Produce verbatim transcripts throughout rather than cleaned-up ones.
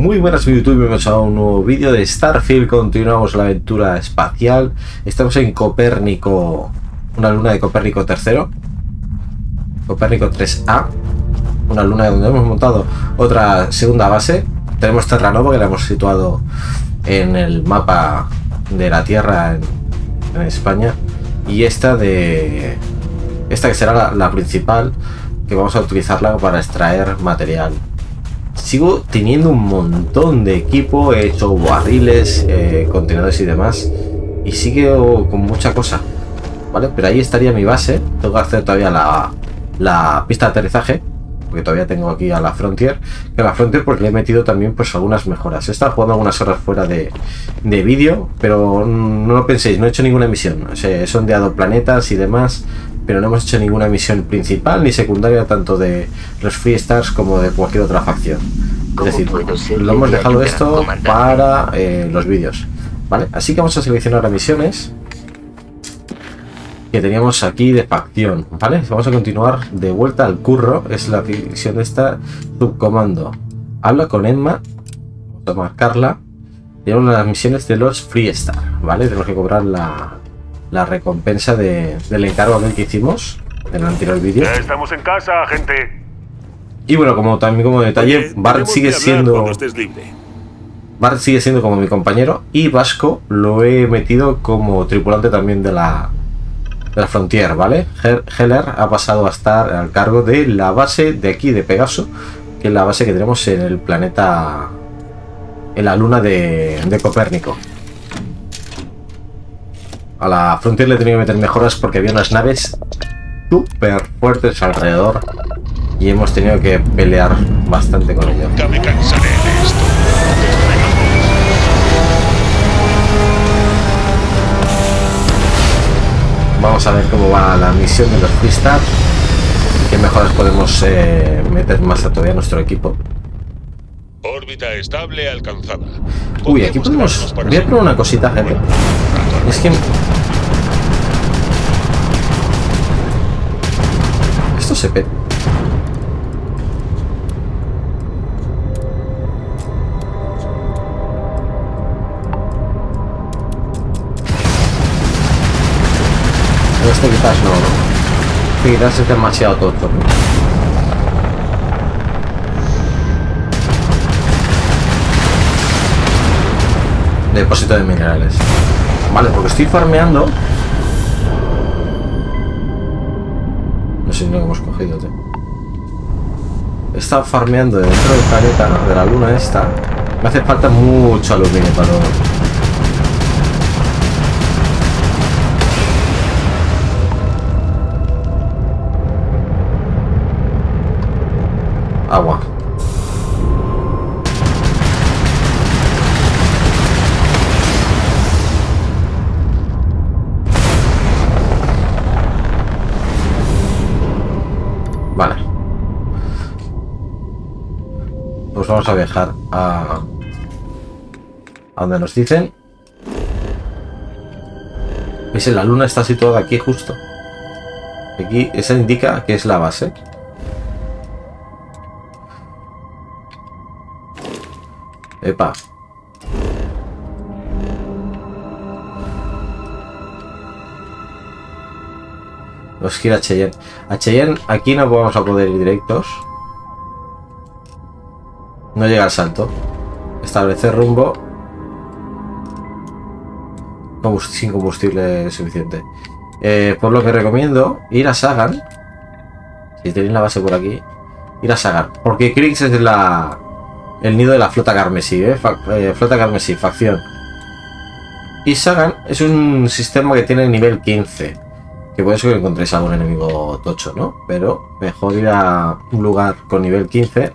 Muy buenas YouTube, bienvenidos a un nuevo vídeo de Starfield. Continuamos la aventura espacial. Estamos en Copérnico, una luna de Copérnico tercero, Copérnico tres A, una luna donde hemos montado otra segunda base. Tenemos Terranova, que la hemos situado en el mapa de la Tierra en, en España, y esta de esta que será la, la principal, que vamos a utilizarla para extraer material. Sigo teniendo un montón de equipo, he hecho barriles, eh, contenedores y demás, y sigo con mucha cosa, ¿vale? Pero ahí estaría mi base. Tengo que hacer todavía la, la pista de aterrizaje, porque todavía tengo aquí a la Frontier, que a la Frontier porque le he metido también pues algunas mejoras. He estado jugando algunas horas fuera de, de vídeo, pero no lo penséis, no he hecho ninguna misión. O sea, he sondeado planetas y demás, pero no hemos hecho ninguna misión principal ni secundaria, tanto de los Freestars como de cualquier otra facción. Es decir, lo hemos dejado esto para eh, los vídeos, ¿vale? Así que vamos a seleccionar las misiones que teníamos aquí de facción, ¿vale? Vamos a continuar de vuelta al curro. Es la misión de esta, subcomando. Habla con Emma, vamos a marcarla. Tenemos las misiones de los Freestars, ¿vale? Tenemos que cobrar la... la recompensa de, del encargo que hicimos en el anterior vídeo. Ya estamos en casa, gente. Y bueno, como también como detalle, Bart sigue siendo Bart sigue siendo como mi compañero, y Vasco lo he metido como tripulante también de la de la Frontier, ¿vale? Heller ha pasado a estar al cargo de la base de aquí de Pegaso, que es la base que tenemos en el planeta, en la luna de, de Copérnico. A la Frontier le he tenido que meter mejoras porque había unas naves súper fuertes alrededor y hemos tenido que pelear bastante con ellas. Nunca me cansaré de esto. Vamos a ver cómo va la misión de los Freestars y qué mejoras podemos eh, meter más a todavía a nuestro equipo. Órbita estable alcanzada. Uy, aquí podemos... Voy a probar una cosita, gente. Es que... Esto se peta. Pero este quizás no, ¿no? Este quizás es demasiado tonto, ¿no? Depósito de minerales. Vale, porque estoy farmeando. No sé ni lo que hemos cogido, tío. He estado farmeando dentro del planeta, ¿no? De la luna esta. Me hace falta mucho aluminio para... Agua. Vamos a viajar a, a donde nos dicen. ¿Veis? La luna está situada aquí justo. Aquí, esa indica que es la base. Epa. Nos gira a Cheyenne. A Cheyenne aquí no vamos a poder ir directos. No llega al salto. Establecer rumbo. Combust- sin combustible suficiente. Eh, por lo que recomiendo ir a Sagan. Si tenéis la base por aquí, ir a Sagan. Porque Krix es la, el nido de la Flota Carmesí. ¿eh? Eh, Flota Carmesí, facción. Y Sagan es un sistema que tiene nivel quince. Que puede ser que encontréis algún enemigo tocho, ¿no? Pero mejor ir a un lugar con nivel quince.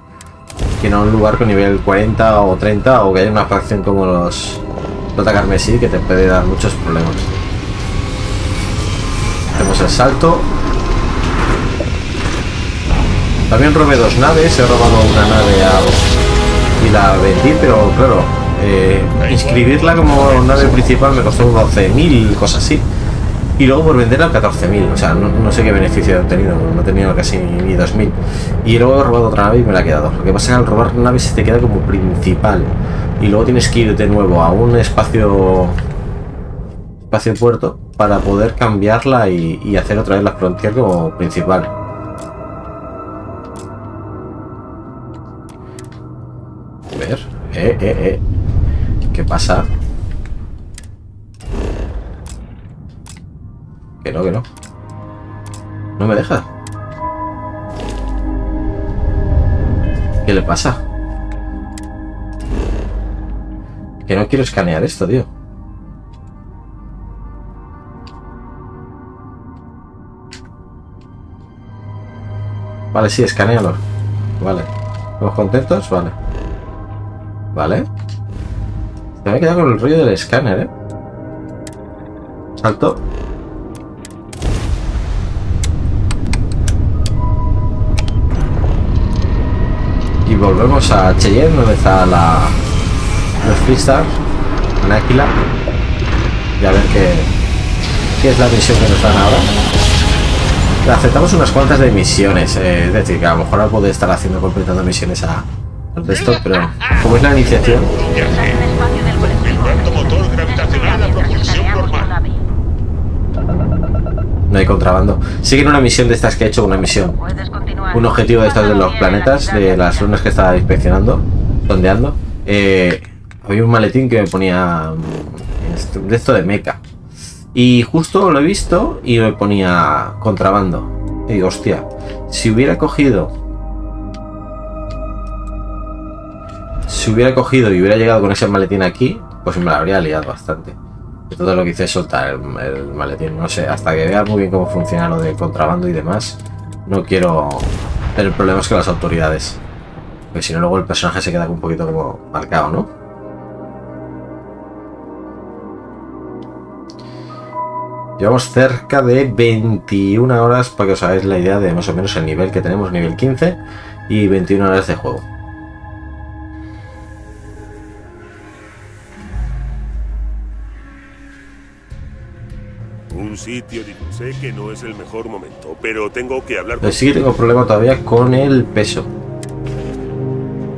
Que no un lugar con nivel cuarenta o treinta, o que haya una facción como los Flota Carmesí, que te puede dar muchos problemas. Hacemos el salto. También robé dos naves, he robado una nave a, y la vendí, pero claro, eh, inscribirla como nave principal me costó doce mil, cosas así. y luego por venderla a catorce mil. O sea, no, no sé qué beneficio he obtenido, no he tenido casi ni dos mil. Y luego he robado otra nave y me la he quedado. Lo que pasa es que al robar naves se te queda como principal. Y luego tienes que ir de nuevo a un espacio espacio puerto para poder cambiarla y, y hacer otra vez la Frontier como principal. A ver, eh, eh, eh. ¿Qué pasa? Que no, que no. No me deja. ¿Qué le pasa? Que no quiero escanear esto, tío. Vale, sí, escanealo. Vale. ¿Estamos contentos? Vale. Vale. Se me ha quedado con el rollo del escáner, ¿eh? Salto. Y volvemos a Cheyenne, donde está la... los Freestars, en Áquila, y a ver qué, qué es la misión que nos dan ahora. Aceptamos unas cuantas de misiones, eh, es decir, que a lo mejor ahora puede estar haciendo, completando misiones a, al resto, pero como es la iniciación... No hay contrabando. Siguen una misión de estas que he hecho, una misión, un objetivo de estos de los planetas, de las lunas que estaba inspeccionando, sondeando. Eh, había un maletín que me ponía de esto de meca y justo lo he visto y me ponía contrabando y digo, hostia, si hubiera cogido si hubiera cogido y hubiera llegado con ese maletín aquí, pues me la habría liado bastante. Todo lo que hice es soltar el, el maletín. No sé, hasta que vea muy bien cómo funciona lo de contrabando y demás, no quiero tener problemas con las autoridades. Porque si no, luego el personaje se queda un poquito como marcado, ¿no? Llevamos cerca de veintiuna horas, para que os hagáis la idea de más o menos el nivel que tenemos, nivel quince, y veintiuna horas de juego. Un sitio, digo, sé que no es el mejor momento, pero tengo que hablar con... Sí, tengo problema todavía con el peso.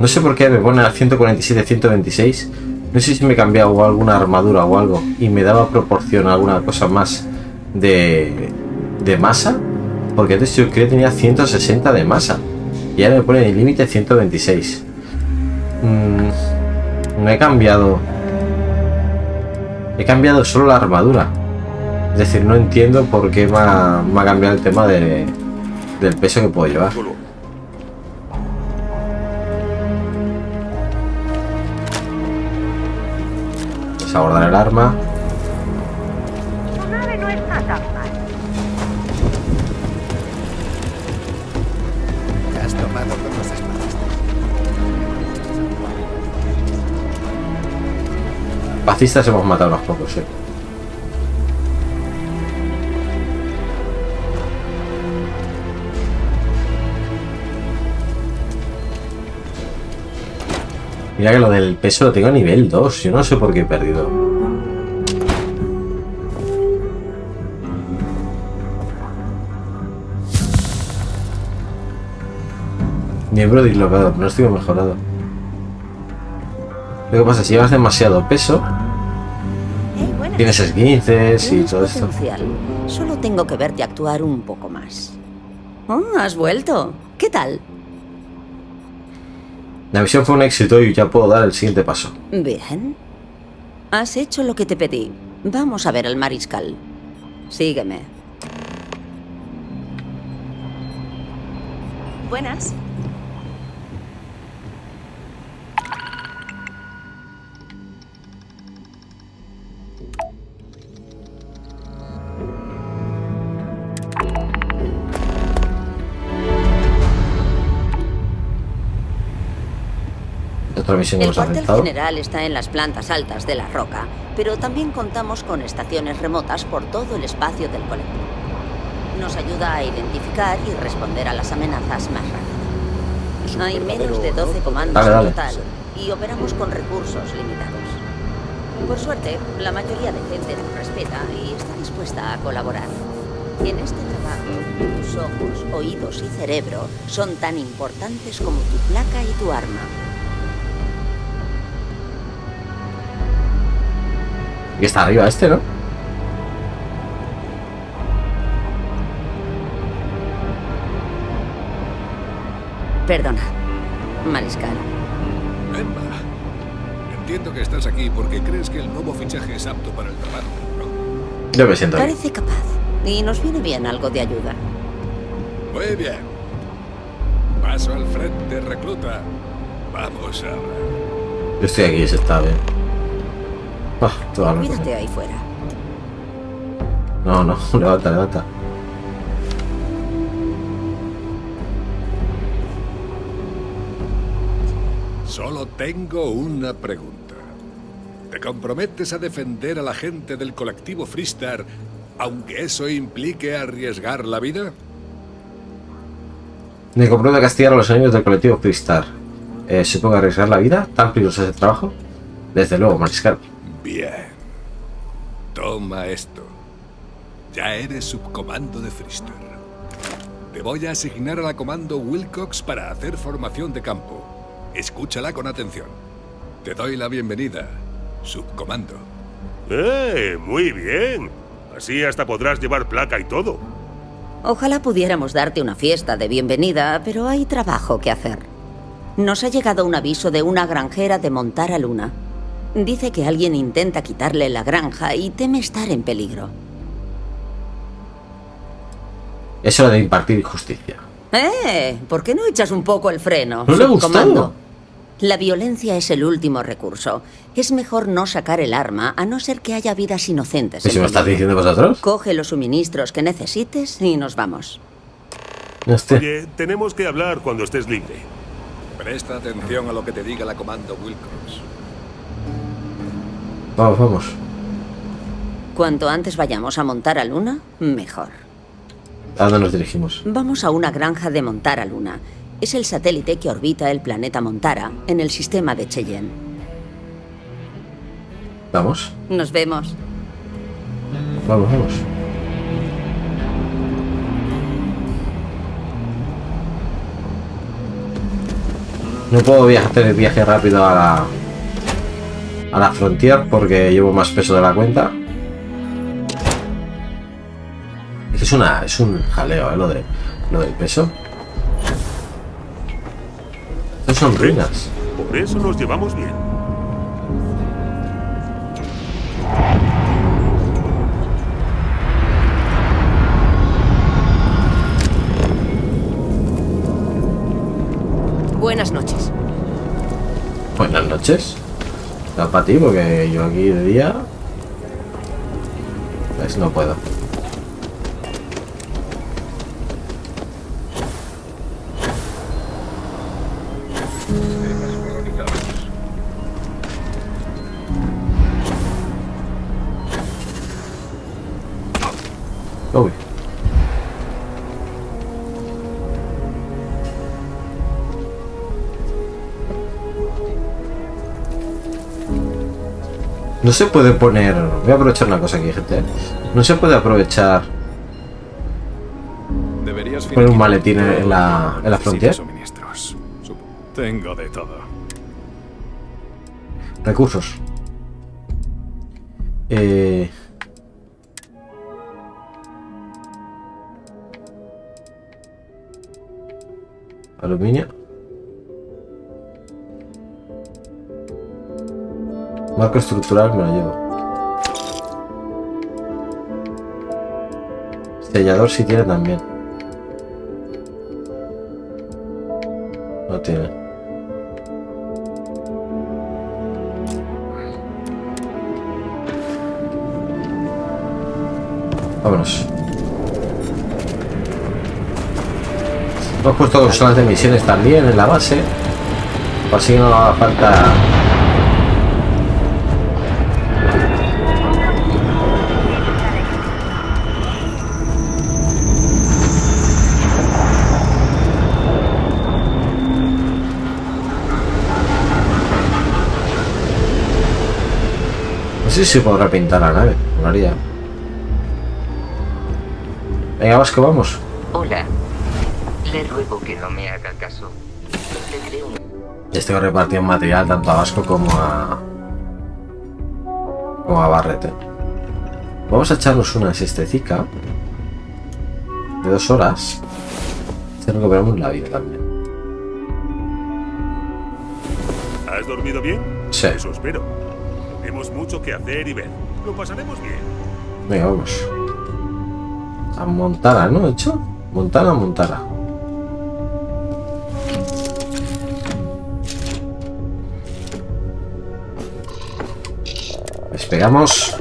No sé por qué me pone a ciento cuarenta y siete, ciento veintiséis. No sé si me he cambiado alguna armadura o algo y me daba proporción a alguna cosa más de, de masa. Porque antes yo creo que tenía ciento sesenta de masa. Y ahora me pone el límite ciento veintiséis. Mm, no he cambiado. He cambiado solo la armadura. Es decir, no entiendo por qué me ha, me ha cambiado el tema de, del peso que puedo llevar. Abordar el arma. Su nave no está tan mal. Te has tomado con los espacistas. Pacistas hemos matado unos pocos, sí. Mira que lo del peso lo tengo a nivel dos, yo no sé por qué he perdido. Miembro dislocado, pronóstico mejorado. Lo que pasa, si llevas demasiado peso, tienes esguinces y todo esto. Solo tengo que verte actuar un poco más. Oh, has vuelto. ¿Qué tal? La misión fue un éxito y ya puedo dar el siguiente paso. Bien. Has hecho lo que te pedí. Vamos a ver al mariscal. Sígueme. Buenas. El cuartel general está en las plantas altas de la roca, pero también contamos con estaciones remotas por todo el espacio del colectivo. Nos ayuda a identificar y responder a las amenazas más rápido. Hay menos de doce comandos en total y operamos con recursos limitados. Por suerte, la mayoría de gente nos respeta y está dispuesta a colaborar. Y en este trabajo, tus ojos, oídos y cerebro son tan importantes como tu placa y tu arma. Y está arriba este, ¿no? Perdona, Mariscal. Emma, entiendo que estás aquí porque crees que el nuevo fichaje es apto para el trabajo, ¿no? Yo me siento bien. Parece capaz y nos viene bien algo de ayuda. Muy bien. Paso al frente, recluta. Vamos ahora. Yo estoy aquí, se está bien. Ah, todo Mírate ahí fuera. No, no, levanta, levanta. Solo tengo una pregunta. ¿Te comprometes a defender a la gente del colectivo Freestar, aunque eso implique arriesgar la vida? Me comprometo a castigar a los enemigos del colectivo Freestar. Eh, ¿Supongo arriesgar la vida? ¿Tan peligroso es el trabajo? Desde luego, Mariscal. Bien. Toma esto. Ya eres subcomando de Freestar. Te voy a asignar a la comando Wilcox para hacer formación de campo. Escúchala con atención. Te doy la bienvenida, subcomando. ¡Eh! Muy bien. Así hasta podrás llevar placa y todo. Ojalá pudiéramos darte una fiesta de bienvenida, pero hay trabajo que hacer. Nos ha llegado un aviso de una granjera de Montara Luna. Dice que alguien intenta quitarle la granja y teme estar en peligro. Es hora de impartir justicia. ¡Eh! ¿Por qué no echas un poco el freno? No le gustó. La violencia es el último recurso. Es mejor no sacar el arma a no ser que haya vidas inocentes. ¿Y si me estás diciendo vosotros? Coge los suministros que necesites y nos vamos. Este. Oye, tenemos que hablar cuando estés libre. Presta atención a lo que te diga la comando Wilcox. Vamos, vamos. Cuanto antes vayamos a Montara Luna, mejor. ¿A dónde nos dirigimos? Vamos a una granja de Montara Luna. Es el satélite que orbita el planeta Montara en el sistema de Cheyenne. ¿Vamos? Nos vemos. Vamos, vamos. No puedo viajar, hacer el viaje rápido a la... a la Frontier porque llevo más peso de la cuenta. Es una... es un jaleo, ¿eh? Lo de... lo del peso. Son ruinas. Por eso nos llevamos bien. Buenas noches. Buenas noches. Está para ti, porque yo aquí de día... pues no puedo. Uy. No se puede poner... Voy a aprovechar una cosa aquí, gente. No se puede aprovechar... Deberías poner un maletín en la, en la frontera. Tengo de todo. Recursos. Eh... Aluminio. Marco estructural me lo llevo. Sellador si tiene también. No tiene. Vámonos. Hemos puesto consolas de misiones también en la base, por si no haga falta. sé si se podrá pintar la nave. Molaría. Venga, Vasco, vamos. Hola. Le ruego que no me haga caso. Le creo. Les tengo repartido material tanto a Vasco como a... como a Barret, ¿eh? Vamos a echarnos una siestecica de dos horas. Este recuperamos la vida también. ¿Has dormido bien? Sí. Eso espero. Tenemos mucho que hacer y ver. Lo pasaremos bien. Venga, vamos. A Montara, ¿no? ¿Hecho? Montara, Montara. Despegamos.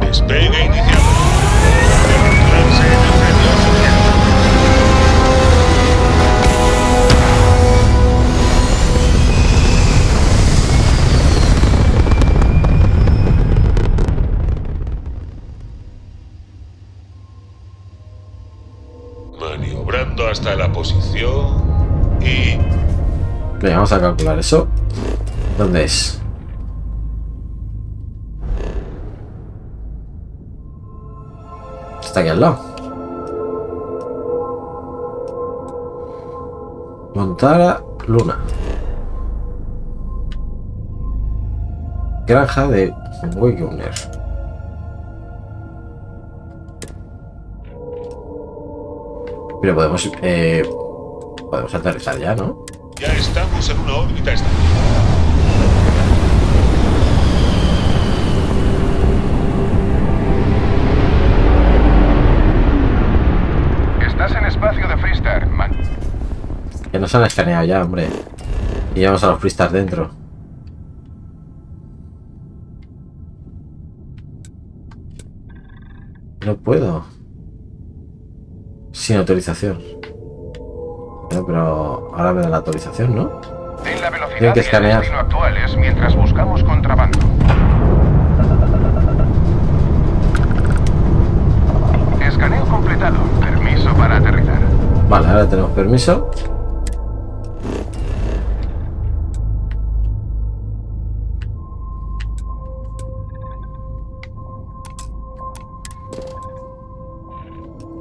Despegue iniciado. Maniobrando hasta la posición y... Venga, vamos a calcular eso. ¿Dónde es? Está aquí al lado. Montara Luna. Granja de Wagoner. Pero podemos... Eh, podemos aterrizar ya, ¿no? Ya estamos en una órbita estable. Que nos han escaneado ya, hombre. Y llevamos a los Freestars dentro. No puedo. Sin autorización. Pero, pero ahora me da la autorización, ¿no? Ten la velocidad. Tengo que escanear. Y el destino actuales mientras buscamos contrabando. Escaneo completado. Permiso para aterrizar. Vale, ahora tenemos permiso.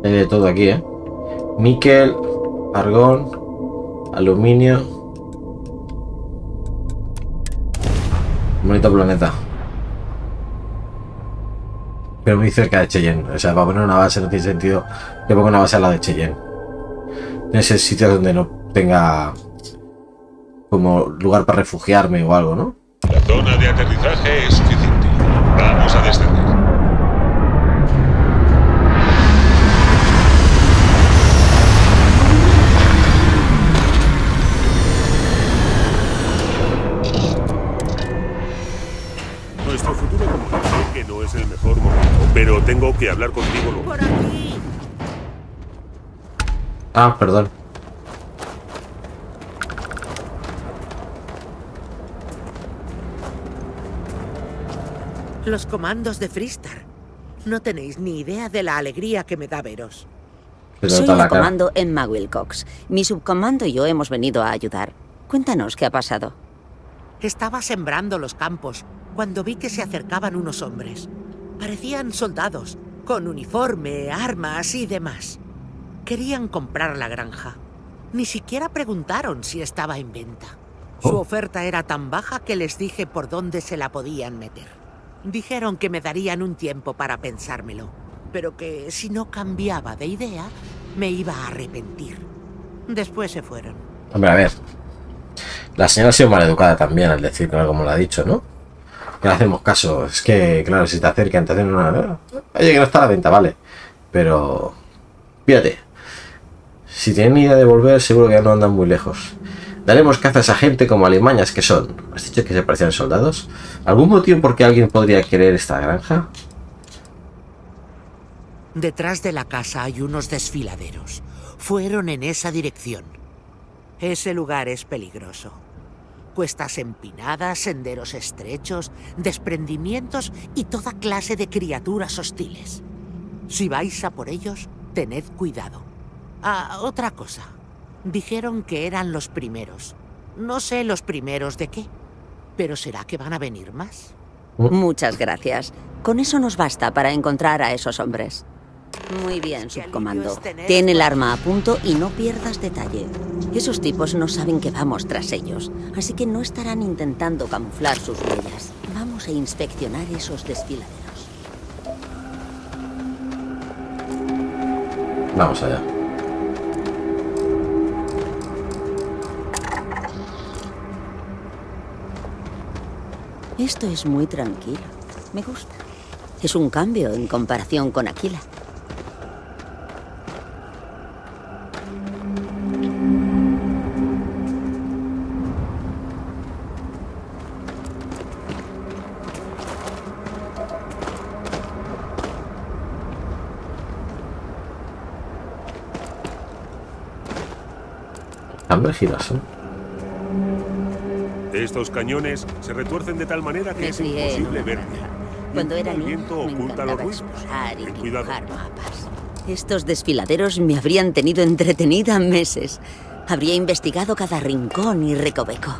Hay de todo aquí, ¿eh? Níquel, argón, aluminio. Bonito planeta. Pero muy cerca de Cheyenne. O sea, para poner una base no tiene sentido que ponga una base al lado de Cheyenne. En ese sitio donde no tenga como lugar para refugiarme o algo, ¿no? La zona de aterrizaje es suficiente. Vamos a descender. Nuestro futuro común sé que no es el mejor momento, pero tengo que hablar contigo luego. Por aquí. Ah, perdón. Los comandos de Freestar. No tenéis ni idea de la alegría que me da veros. Soy la comando Emma Wilcox. Mi subcomando y yo hemos venido a ayudar. Cuéntanos qué ha pasado. Estaba sembrando los campos cuando vi que se acercaban unos hombres. Parecían soldados, con uniforme, armas y demás. Querían comprar la granja. Ni siquiera preguntaron si estaba en venta. Oh. Su oferta era tan baja que les dije por dónde se la podían meter. Dijeron que me darían un tiempo para pensármelo, pero que si no cambiaba de idea, me iba a arrepentir. Después se fueron. Hombre, a ver. La señora ha sido maleducada también al decir, claro, como lo ha dicho, ¿no? Que le hacemos caso. Es que, claro, si te acercan, te hacen una... Oye, que no está a la venta, vale. Pero... Fíjate. Si tienen idea de volver, seguro que ya no andan muy lejos. Daremos caza a esa gente como alimañas que son. ¿Has dicho que se parecían soldados? ¿Algún motivo por qué alguien podría querer esta granja? Detrás de la casa hay unos desfiladeros. Fueron en esa dirección. Ese lugar es peligroso. Cuestas empinadas, senderos estrechos, desprendimientos y toda clase de criaturas hostiles. Si vais a por ellos, tened cuidado. Ah, otra cosa. Dijeron que eran los primeros. No sé los primeros de qué. ¿Pero será que van a venir más? Muchas gracias. Con eso nos basta para encontrar a esos hombres. Muy bien, subcomando. Ten el arma a punto y no pierdas detalle. Esos tipos no saben que vamos tras ellos, así que no estarán intentando camuflar sus huellas. Vamos a inspeccionar esos desfiladeros. Vamos allá. Esto es muy tranquilo. Me gusta. Es un cambio en comparación con Aquila. Hambre giraso. Estos cañones se retuercen de tal manera que me es imposible verme. Cuando era niña me encantaba explorar y dibujar mapas. Estos desfiladeros me habrían tenido entretenida meses. Habría investigado cada rincón y recoveco.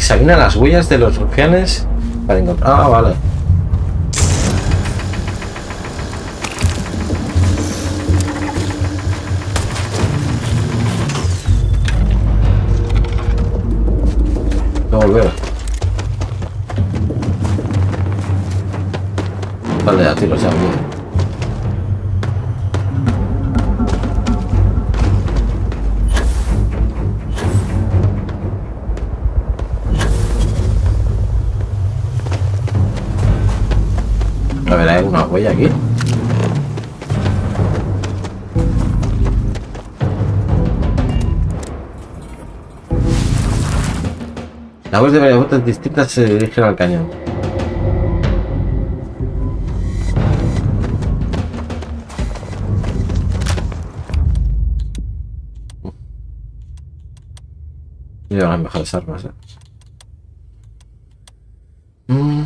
Examina las huellas de los rufianes para encontrar... Ah, vale. No volver. Vale, a tiros ya bien. A ver, hay una huella aquí. La voz de varias botas distintas se dirigen al cañón. Llevan las mejores armas, ¿eh? Mm.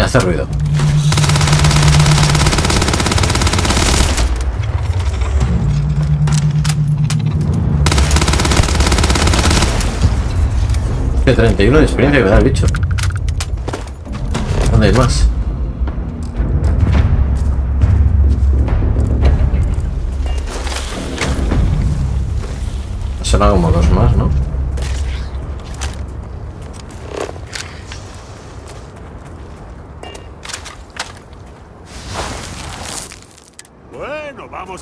Hace ruido. De treinta y uno de experiencia que me da el bicho. ¿Dónde hay más? Será como dos más, ¿no?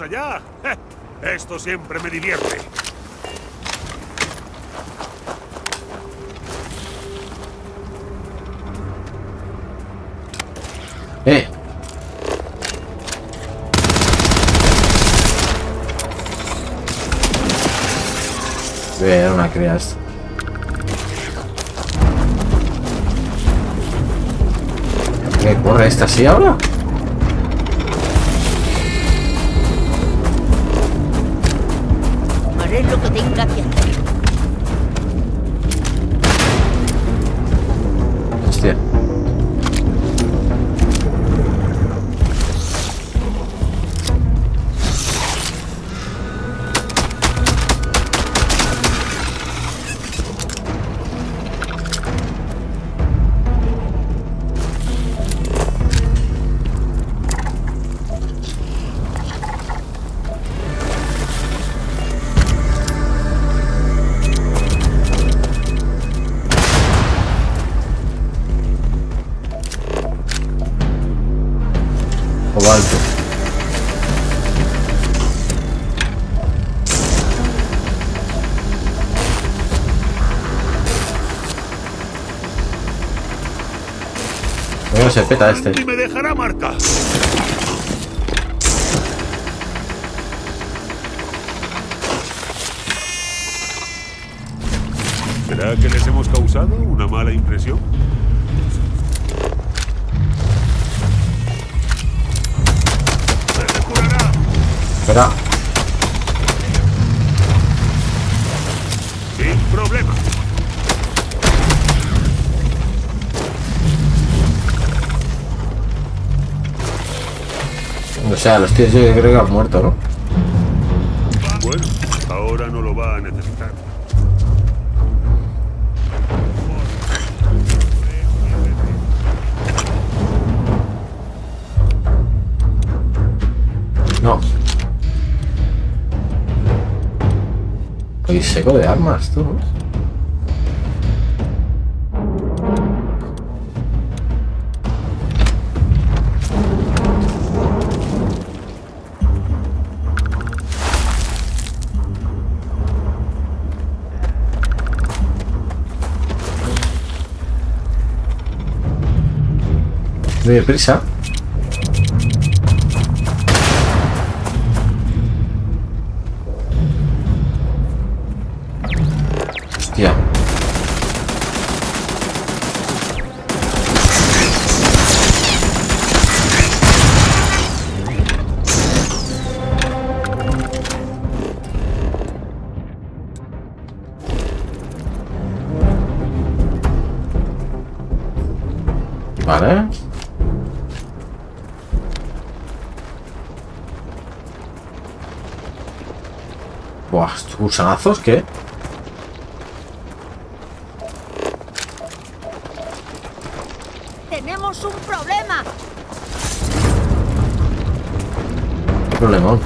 Allá. Esto siempre me divierte. Eh. Voy a dar una creas. ¿Qué corre esta así ahora? Lo que tenga que hacer. lo alto. ¿Cómo se peta este? Y me dejará marca. ¿Será que les hemos causado una mala impresión? Espera. Sin problema. O sea, los tíos yo creo que han muerto, ¿no? Bueno, ahora no lo va a necesitar. Y seco de armas, tú. De prisa. ¿Gusanazos? ¿Qué? Tenemos un problema. ¿Qué problema?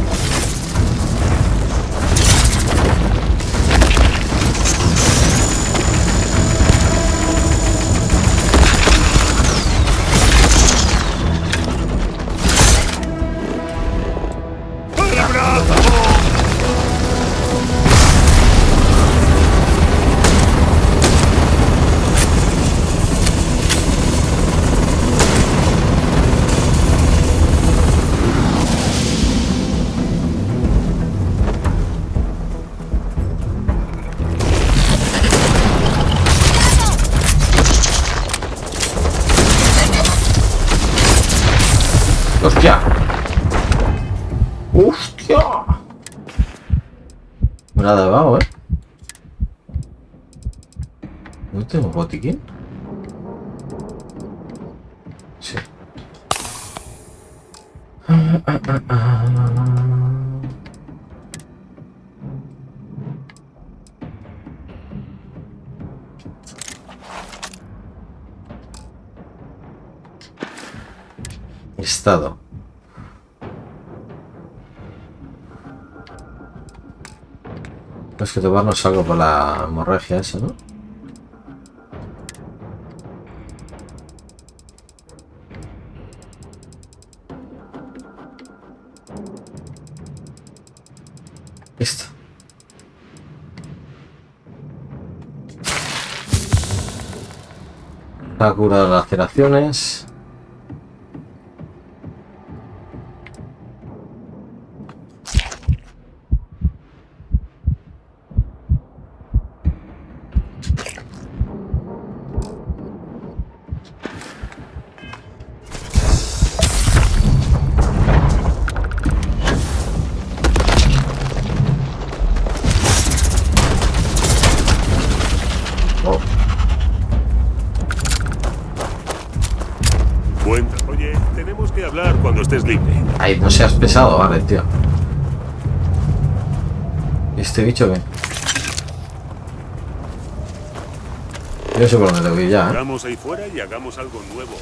¡Hostia! ¡Hostia! Me la ha dado, ¿eh? ¿No tengo botiquín? Sí. Ah, ah, ah, ah. Estado. Es que tomarnos algo por la hemorragia esa, ¿no? Esto. La cura de las laceraciones. Ay, no seas pesado, vale, tío. ¿Este bicho qué? Yo no sé por dónde tengo que ir ya, ¿eh? Vamos ahí fuera y hagamos algo nuevo.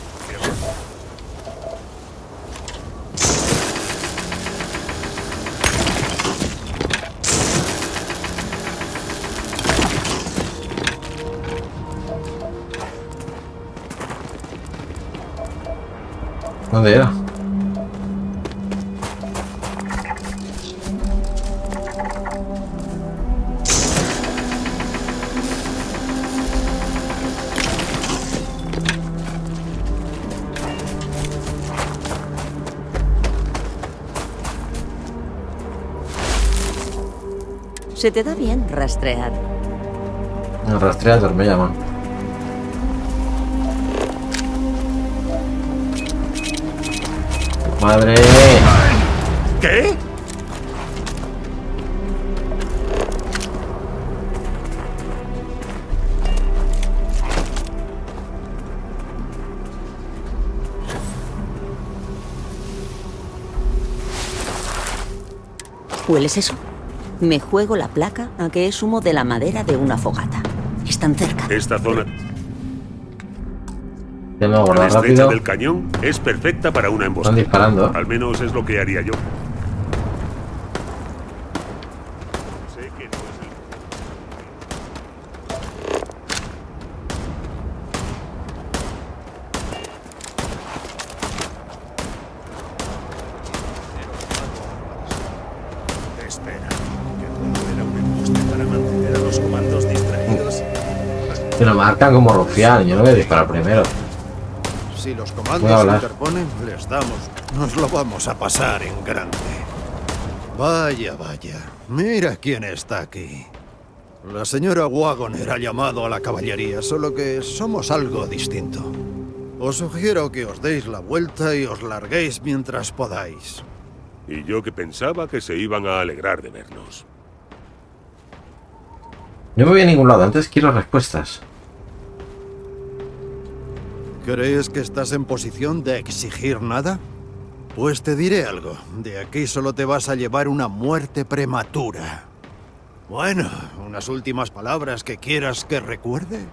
¿Dónde era? Se te da bien rastrear. El rastreador me llaman. ¡Madre! ¿Qué? ¿Hueles eso? Me juego la placa a que es humo de la madera de una fogata. Están cerca. Esta zona de nuevo, la estrecha del cañón es perfecta para una emboscada. Están disparando. Al menos es lo que haría yo. Marcan como rufián, yo no voy a disparar primero. Si los comandos se interponen, les damos. Nos lo vamos a pasar en grande. Vaya, vaya. Mira quién está aquí. La señora Wagoner ha llamado a la caballería, solo que somos algo distinto. Os sugiero que os deis la vuelta y os larguéis mientras podáis. Y yo que pensaba que se iban a alegrar de vernos. No me voy a ningún lado, antes quiero respuestas. ¿Crees que estás en posición de exigir nada? Pues te diré algo. De aquí solo te vas a llevar una muerte prematura. Bueno, unas últimas palabras que quieras que recuerde.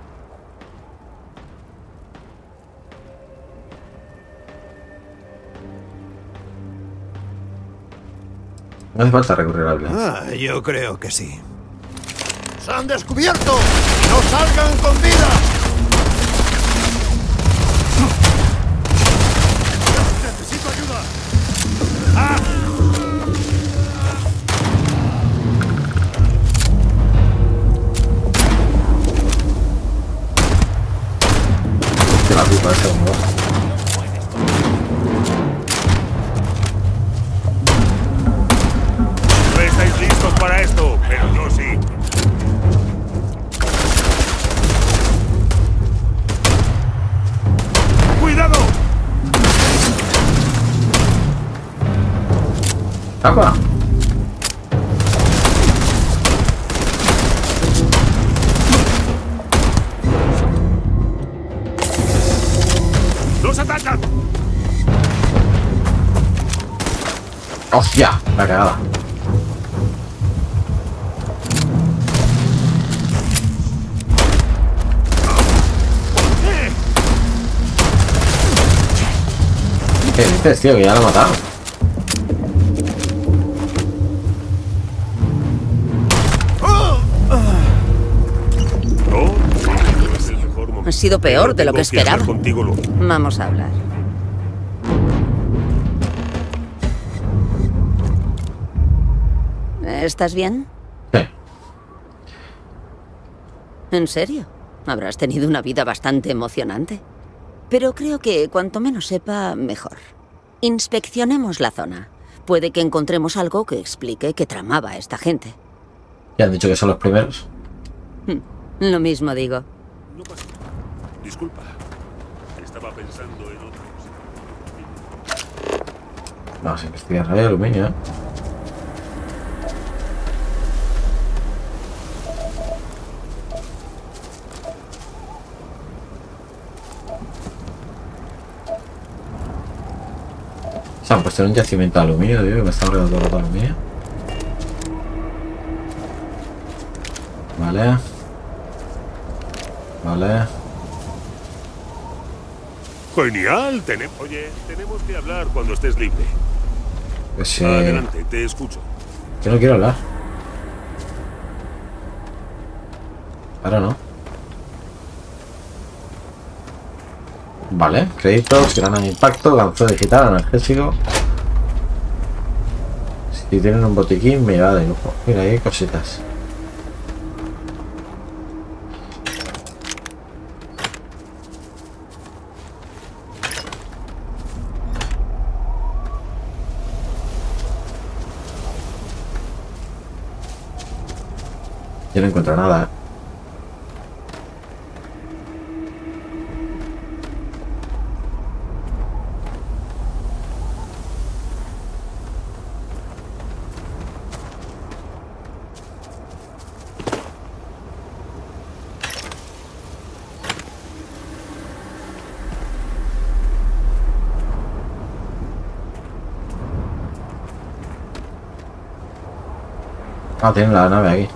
No hace falta recurrir al plan. Ah, yo creo que sí. ¡Se han descubierto! ¡No salgan con vida! No estáis listos para esto, pero yo sí. ¡Cuidado! ¡Tapa! ¡Hostia! La cagada. ¿Qué dices, tío? Que ya lo he matado. Ha sido peor de lo que esperaba. Vamos a hablar. ¿Estás bien? Sí. ¿En serio? Habrás tenido una vida bastante emocionante. Pero creo que cuanto menos sepa, mejor. Inspeccionemos la zona. Puede que encontremos algo que explique qué tramaba a esta gente. ¿Ya han dicho que son los primeros? Lo mismo digo. No pasa nada. Disculpa. Estaba pensando en otros. Vamos a investigar el aluminio, ¿eh? Se han puesto en un yacimiento de aluminio, tío, que me están rodeando todo el aluminio. Vale. Vale. Genial, tenemos. Oye, tenemos que hablar cuando estés libre. Pues sí. Adelante, te escucho. Yo no quiero hablar. Ahora no. Vale, créditos, gran impacto, gancho digital, analgésico. Si tienen un botiquín me va de lujo. Mira, ahí hay cositas. Yo no encuentro nada, ¿eh? Ah, tienen la nave aquí.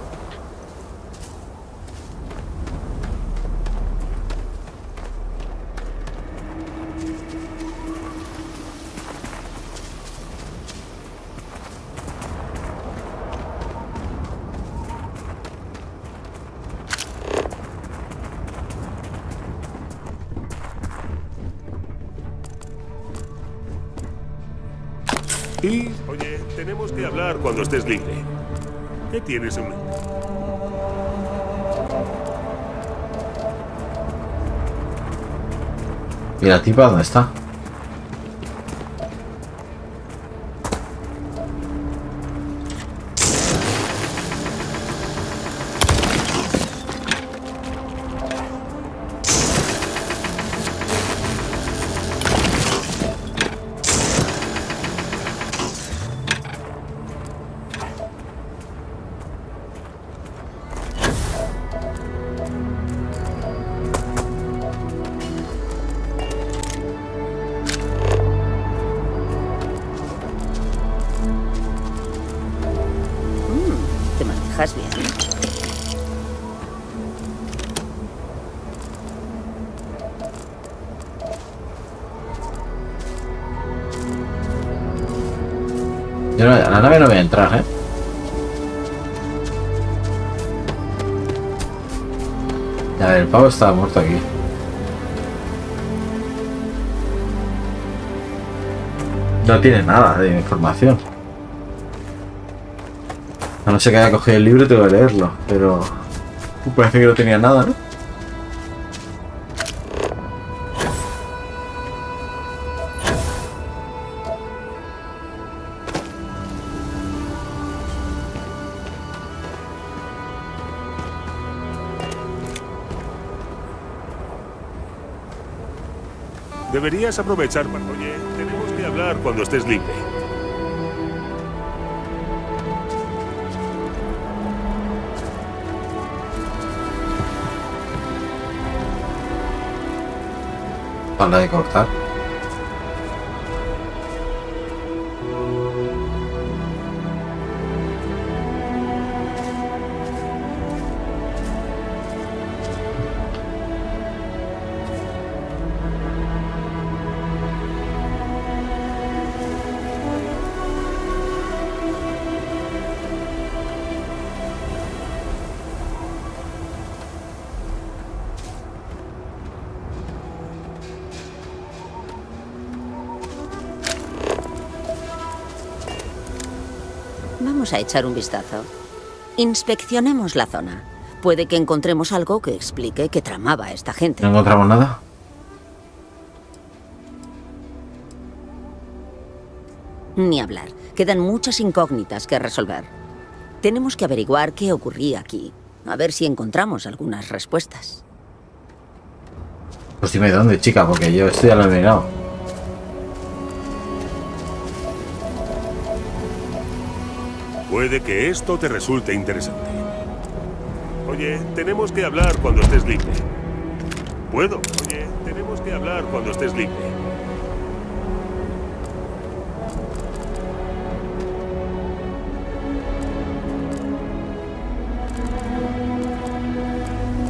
Y... Oye, tenemos que hablar cuando estés libre. ¿Qué tienes en mente? ¿Y la tipa dónde está? El pavo estaba muerto aquí. No tiene nada de información. A no ser que haya cogido el libro, tengo que leerlo, pero uh, parece que no tenía nada, ¿no? Deberías aprovechar, man. Oye, tenemos que hablar cuando estés libre. Para de cortar. A echar un vistazo. Inspeccionemos la zona. Puede que encontremos algo que explique qué tramaba esta gente. ¿No encontramos nada? Ni hablar. Quedan muchas incógnitas que resolver. Tenemos que averiguar qué ocurría aquí. A ver si encontramos algunas respuestas. Pues dime dónde, chica, porque yo estoy al mirado. Puede que esto te resulte interesante. Oye, tenemos que hablar cuando estés libre. ¿Puedo? Oye, tenemos que hablar cuando estés libre.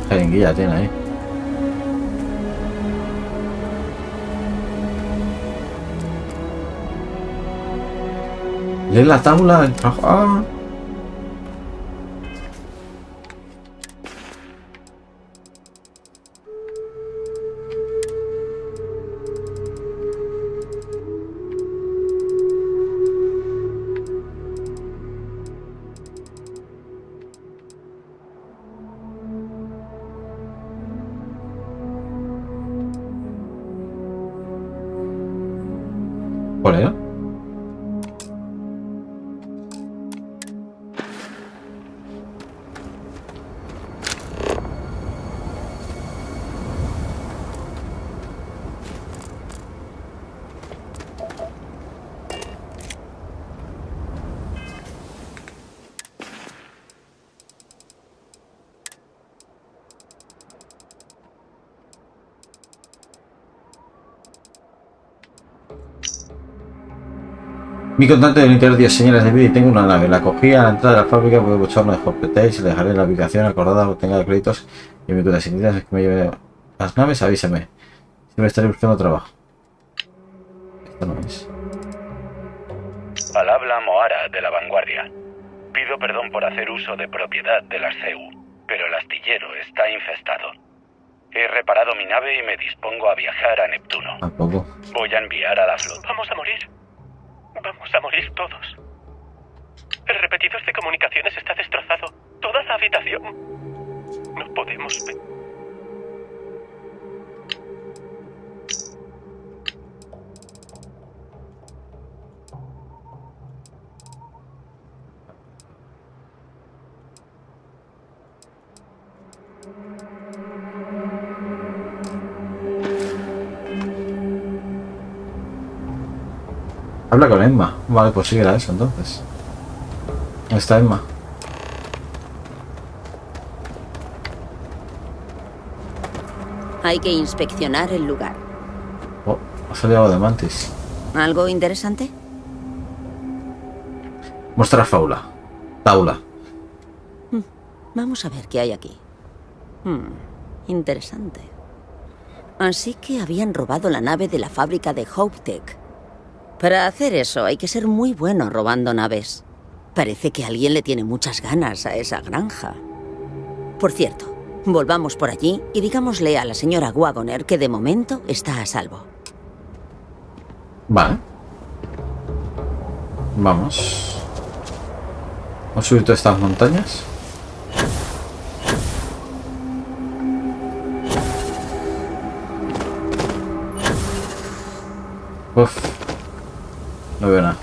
Jeringuilla tiene ahí. Lee la tabla del trabajo. Ah. ¿Cuál era? Mi contante del interior diez señales de vida y tengo una nave. La cogí a la entrada de la fábrica porque buscarlo de HopeTech y le dejaré la ubicación acordada que tenga de créditos y mi cuenta de sinidas es que me lleve las naves, avísame. Siempre estaré buscando trabajo. Esta no es. Al habla Moara de la vanguardia. Pido perdón por hacer uso de propiedad de las C U, pero el astillero está infestado. He reparado mi nave y me dispongo a viajar a Neptuno. ¿A poco? Voy a enviar a la flota. Vamos a morir. Vamos a morir todos. El repetidor de comunicaciones está destrozado. Toda la habitación. No podemos... Habla con Emma. Vale, pues sigue a eso entonces. Ahí está Emma. Hay que inspeccionar el lugar. Oh, ha salido de mantis. ¿Algo interesante? Mostrar faula. Taula. Vamos a ver qué hay aquí. Hmm, interesante. Así que habían robado la nave de la fábrica de HopeTech. Para hacer eso hay que ser muy bueno robando naves. Parece que alguien le tiene muchas ganas a esa granja. Por cierto, volvamos por allí y digámosle a la señora Wagoner que de momento está a salvo. Vale. Vamos. Vamos a subir todas estas montañas. Uf. No veo nada.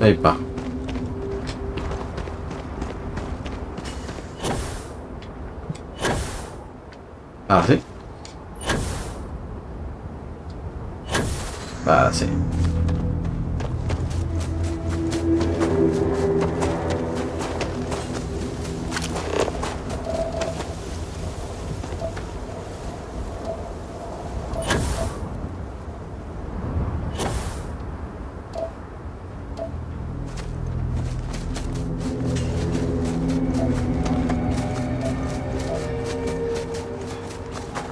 Ahí va. Ah, sí. Ah, sí.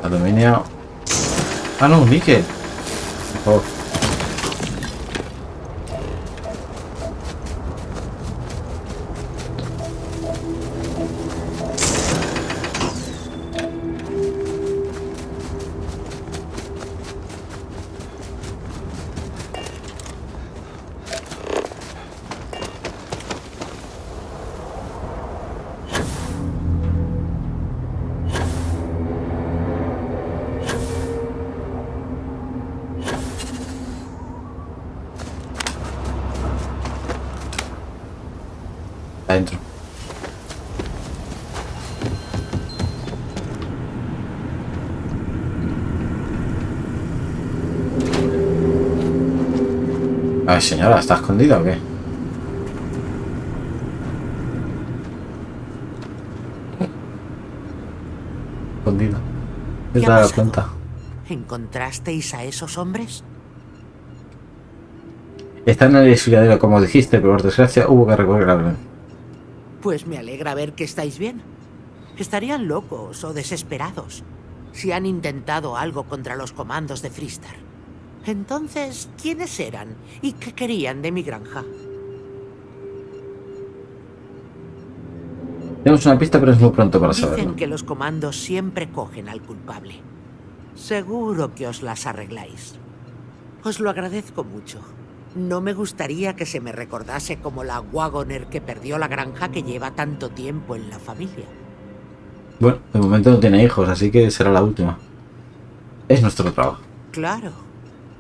Aluminio. Ah, no, níquel. Oh. Adentro. Ay, señora, ¿está escondida o qué? Escondida. ¿Te has dado cuenta? ¿Encontrasteis a esos hombres? Están en el desfiladero, como dijiste, pero por desgracia hubo que recorrer a Erwin. Pues me alegra ver que estáis bien. Estarían locos o desesperados si han intentado algo contra los comandos de Freestar. Entonces, ¿quiénes eran y qué querían de mi granja? Tenemos una pista, pero es muy pronto para saberlo. Dicen que los comandos siempre cogen al culpable. Seguro que os las arregláis. Os lo agradezco mucho. No me gustaría que se me recordase como la Wagoner que perdió la granja que lleva tanto tiempo en la familia. Bueno, de momento no tiene hijos, así que será la última. Es nuestro trabajo. Claro,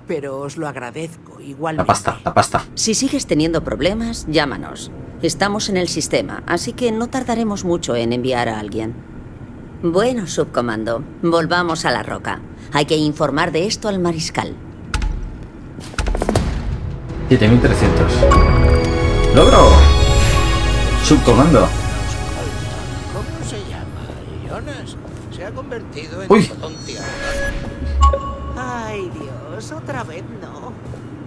pero os lo agradezco igualmente. La pasta, la pasta. Si sigues teniendo problemas, llámanos. Estamos en el sistema, así que no tardaremos mucho en enviar a alguien. Bueno, subcomando. Volvamos a la roca. Hay que informar de esto al mariscal. siete mil trescientos. ¡Logro! Subcomando. ¿Cómo se llama? Jonas. Se ha convertido en... ¡Uy! ¡Ay, Dios! Otra vez no.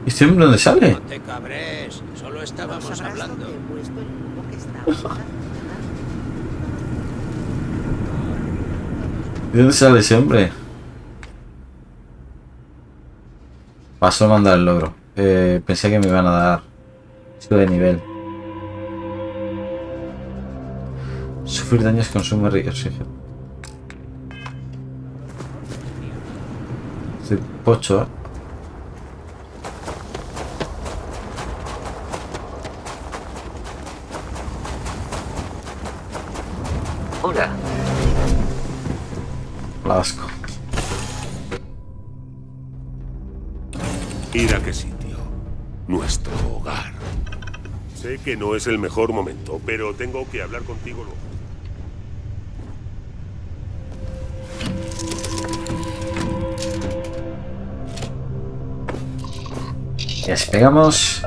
¿Y este hombre dónde sale? No te cabres. Solo estábamos hablando. ¿De dónde sale ese hombre? Pasó a mandar el logro. Eh, pensé que me iban a dar esto de nivel. Sufrir daños consume oxígeno. Este pocho, ¿eh? Hola. Asco. ¿Ir a qué sitio? Nuestro hogar. Sé que no es el mejor momento, pero tengo que hablar contigo luego. Ya despegamos.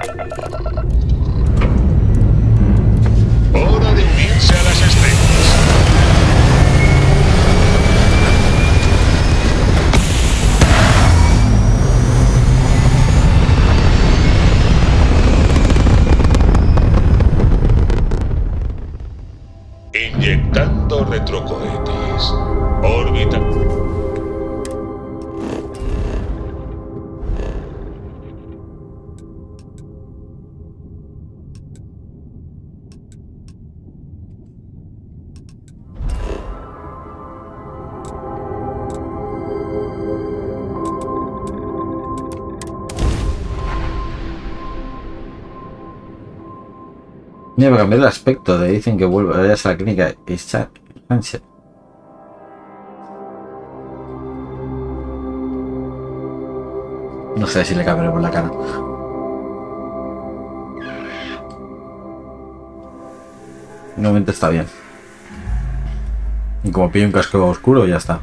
Hora de unirse a las estrellas. Inyectando retrocohetes. Órbita. Me va a cambiar el aspecto, le dicen que vuelva a la clínica y está ansia. No sé si le cabré por la cara. Normalmente está bien. Y como pillo un casco oscuro, ya está.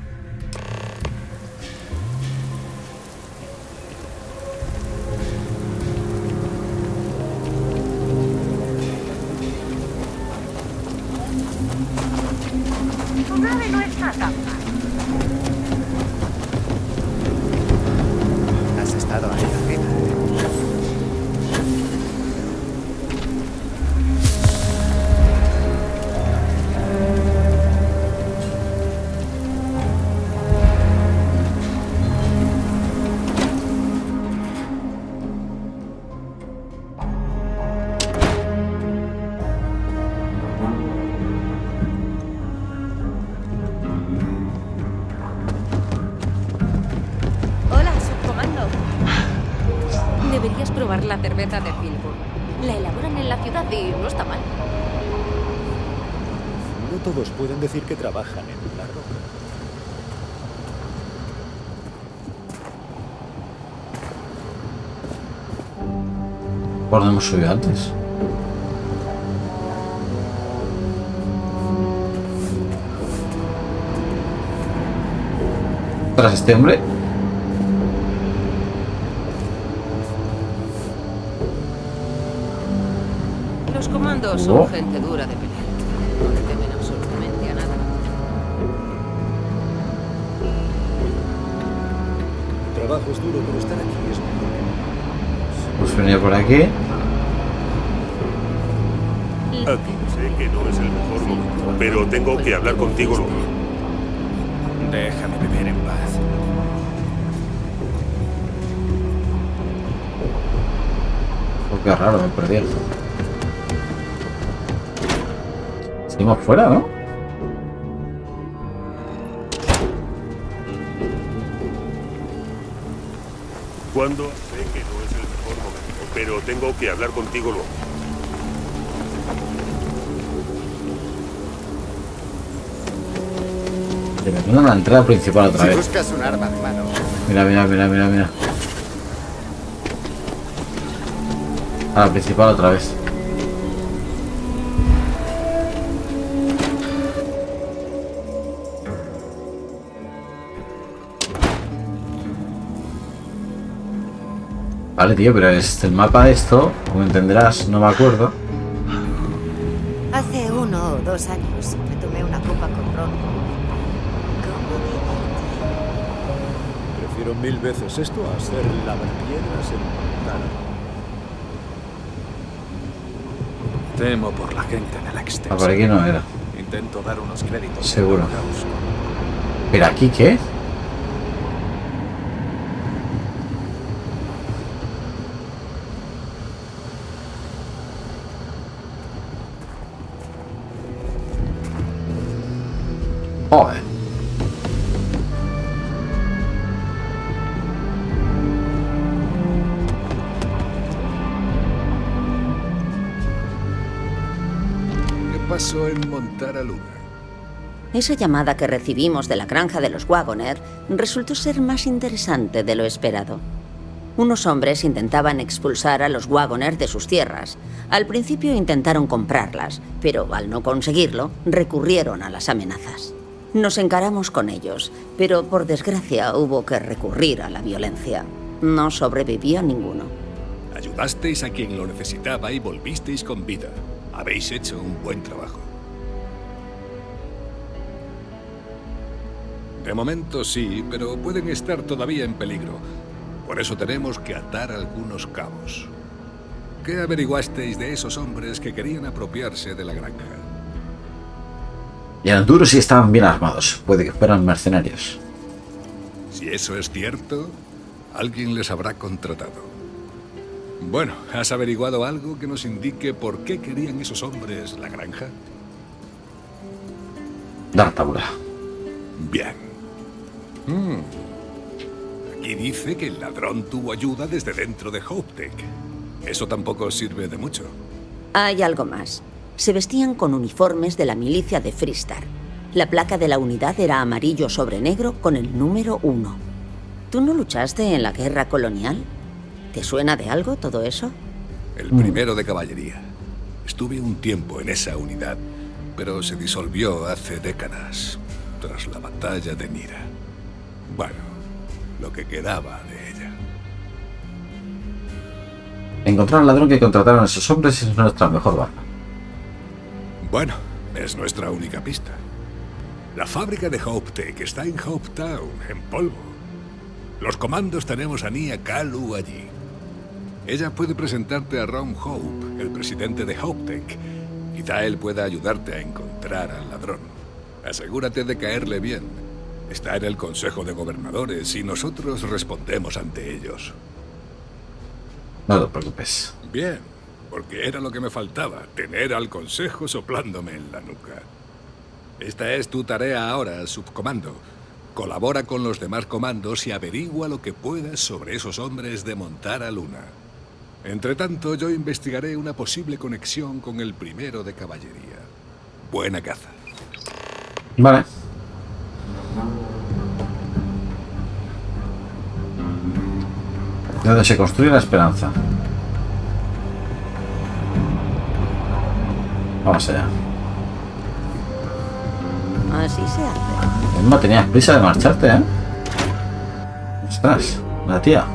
¿Por dónde hemos subido antes? Tras este hombre. Los comandos son oh. gente dura de pelear. No le temen absolutamente a nada. El trabajo es duro, pero estar aquí es mejor. Pues venía por aquí. Aquí sé que no es el mejor momento, pero tengo que hablar contigo luego. Déjame beber en paz. Oh, qué raro, me perdí. Seguimos fuera, ¿no? Cuando sé que no es el mejor momento, pero tengo que hablar contigo luego. No, la entrada principal otra vez. Mira, mira, mira, mira, mira. A la principal otra vez. Vale, tío, pero este, el mapa de esto, como entenderás, no me acuerdo. Hace uno o dos años me tomé una copa con Ron. Prefiero mil veces esto a hacer lavapiedras en Montana. Temo por la gente de la extensión. Ah, por aquí no era. Intento dar unos créditos. Seguro. ¿Pero aquí qué? Joder. Pasó en Montara Luna. Esa llamada que recibimos de la granja de los Wagoner resultó ser más interesante de lo esperado. Unos hombres intentaban expulsar a los Wagoner de sus tierras. Al principio intentaron comprarlas, pero al no conseguirlo, recurrieron a las amenazas. Nos encaramos con ellos, pero por desgracia hubo que recurrir a la violencia. No sobrevivió ninguno. Ayudasteis a quien lo necesitaba y volvisteis con vida. Habéis hecho un buen trabajo. De momento sí, pero pueden estar todavía en peligro. Por eso tenemos que atar algunos cabos. ¿Qué averiguasteis de esos hombres que querían apropiarse de la granja? Y eran duros y estaban bien armados. Puede que fueran mercenarios. Si eso es cierto, alguien les habrá contratado. Bueno, ¿has averiguado algo que nos indique por qué querían esos hombres la granja? Dar tabla. Bien. Mm. Aquí dice que el ladrón tuvo ayuda desde dentro de HopeTech. Eso tampoco sirve de mucho. Hay algo más. Se vestían con uniformes de la milicia de Freestar. La placa de la unidad era amarillo sobre negro con el número uno. ¿Tú no luchaste en la guerra colonial? ¿Te suena de algo todo eso? El primero de caballería. Estuve un tiempo en esa unidad, pero se disolvió hace décadas, tras la batalla de Nira. Bueno, lo que quedaba de ella. Encontrar al ladrón que contrataron a esos hombres es nuestra mejor baza. Bueno, es nuestra única pista. La fábrica de HopeTech está en Hopetown, en polvo. Los comandos tenemos a Nia Kalu allí. Ella puede presentarte a Ron Hope, el presidente de HopeTech. Quizá él pueda ayudarte a encontrar al ladrón. Asegúrate de caerle bien. Está en el Consejo de Gobernadores y nosotros respondemos ante ellos. No te preocupes. Bien, porque era lo que me faltaba, tener al Consejo soplándome en la nuca. Esta es tu tarea ahora, subcomando. Colabora con los demás comandos y averigua lo que puedas sobre esos hombres de Montara Luna. Entre tanto, yo investigaré una posible conexión con el primero de caballería. Buena caza. Vale. Donde se construye la esperanza. Vamos allá. Así se hace. No tenías prisa de marcharte, ¿eh? Ostras, la tía.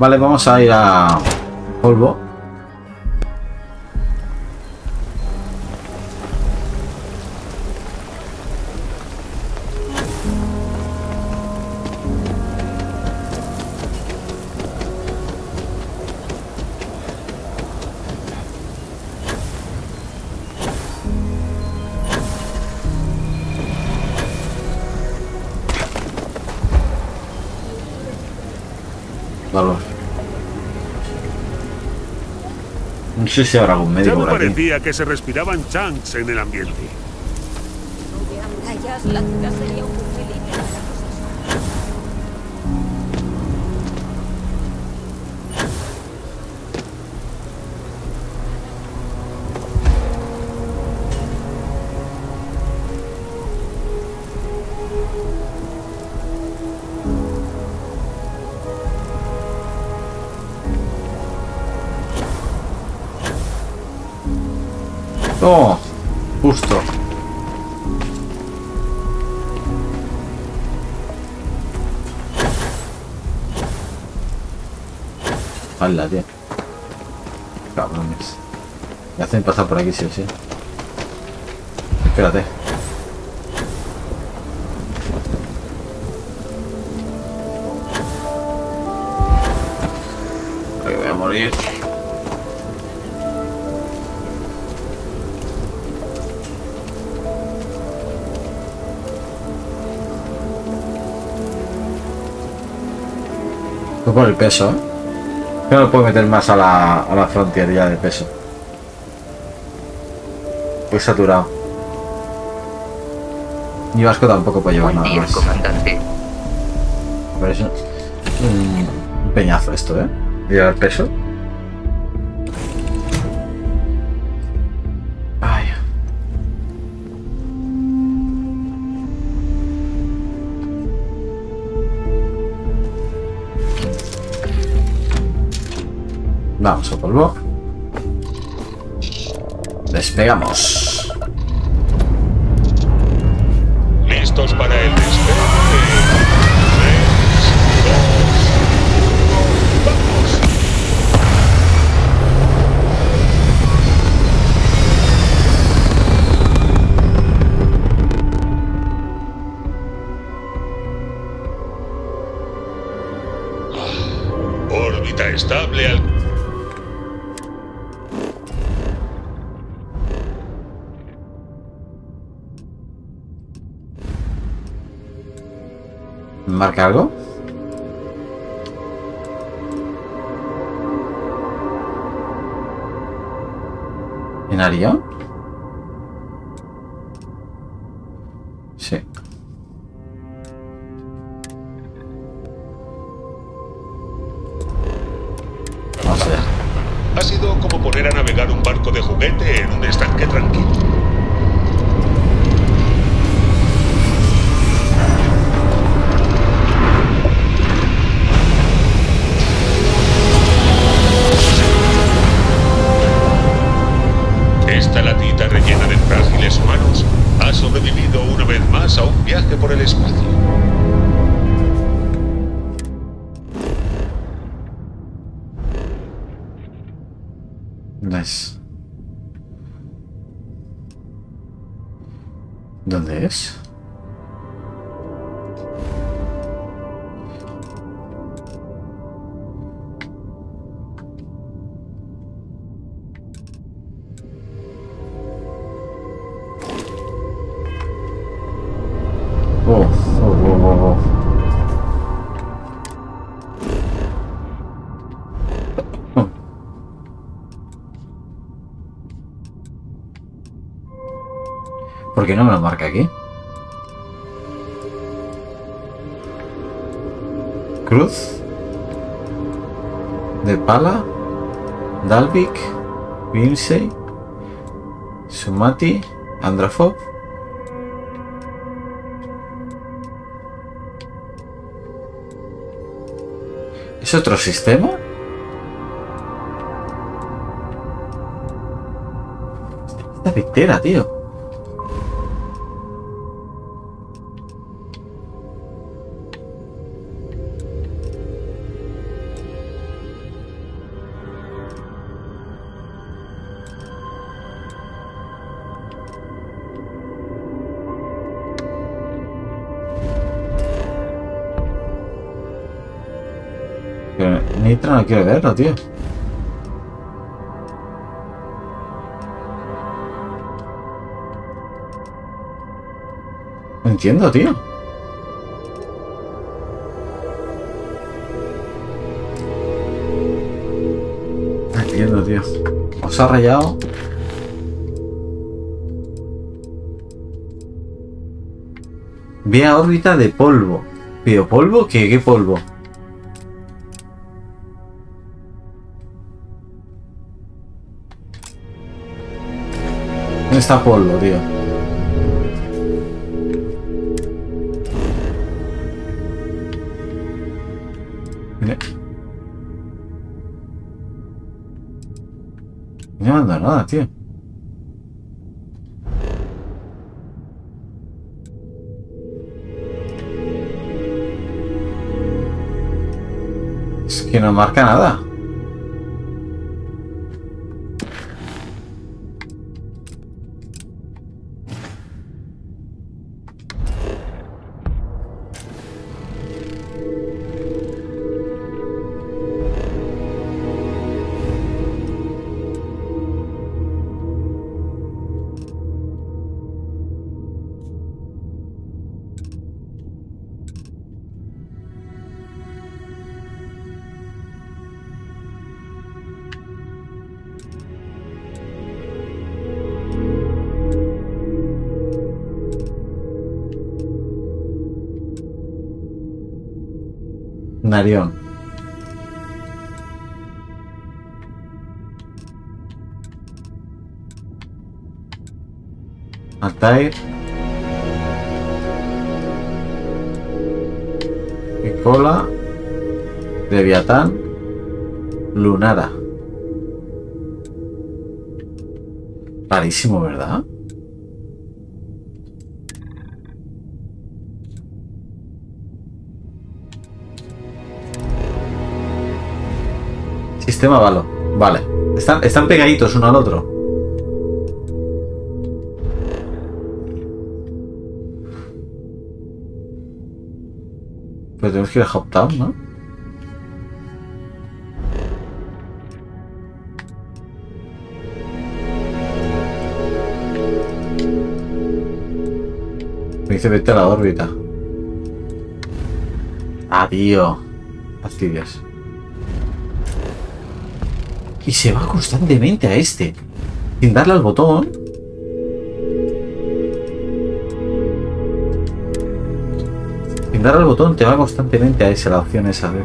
Vale, vamos a ir a polvo. No sé si habrá algún médico. Ya me parecía que se respiraban chunks en el ambiente. No, justo. espalda, tío. Cabrones. Me hacen pasar por aquí, sí o sí. Espérate. Ahí voy a morir. Fue por el peso, ¿eh? Yo no puedo meter más a la, a la Frontier ya de peso. Pues saturado. Ni Vasco tampoco puede llevar nada más. Pero eso un peñazo esto, ¿eh? Llevar peso. Ay. Vamos a polvo. Despegamos. Listos para el despegue. ¡Vamos! Órbita estable al... ¿Marca algo? ¿En Arión? Sí. Vamos allá. Ha sido como poner a navegar un barco de juguete en un estanque tranquilo. Esta latita rellena de frágiles humanos ha sobrevivido una vez más a un viaje por el espacio. Nice. ¿Dónde es? ¿Por qué no me lo marca aquí? Cruz de Pala, Dalvik, Vinsey, Sumati, Andrafop. ¿Es otro sistema? Esta pictera, tío. Nitra no quiero verlo, tío. No entiendo, tío. No entiendo, tío. Os ha rayado. Ve a órbita de polvo. ¿Pero polvo? ¿Qué, qué polvo? Está polvo, tío. Mira. No me anda nada, tío. Es que no marca nada. Narión. Altair. Ecola. Leviatán. Lunara. Rarísimo, ¿verdad? Sistema Valo. Vale. Están, están pegaditos uno al otro. Pero tenemos que ir a Hopetown, ¿no? Me dice vete a la órbita. Ah, tío. Fastidias. Y se va constantemente a este. Sin darle al botón. Sin darle al botón te va constantemente a esa, la opción esa. ¿Ver?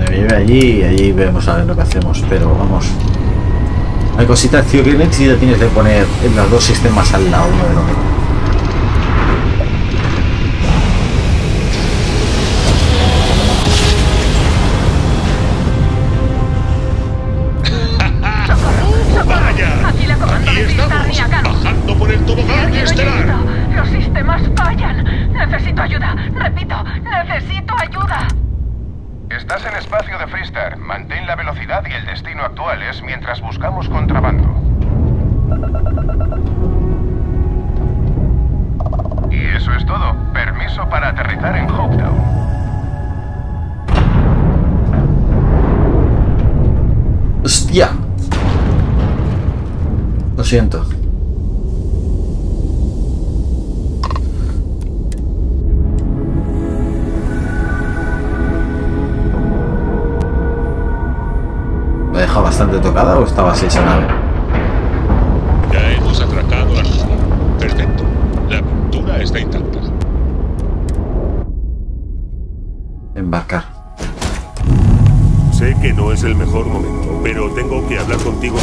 Me lleve allí y allí vemos a ver lo que hacemos. Pero vamos. Hay cositas, tío, que necesidad tienes de poner en los dos sistemas al lado uno del otro. Siento. ¿Me ha dejado bastante tocada o estaba así esa nave? Ya hemos atracado a la... Perfecto. La pintura está intacta. Embarcar. Sé que no es el mejor momento, pero tengo que hablar contigo.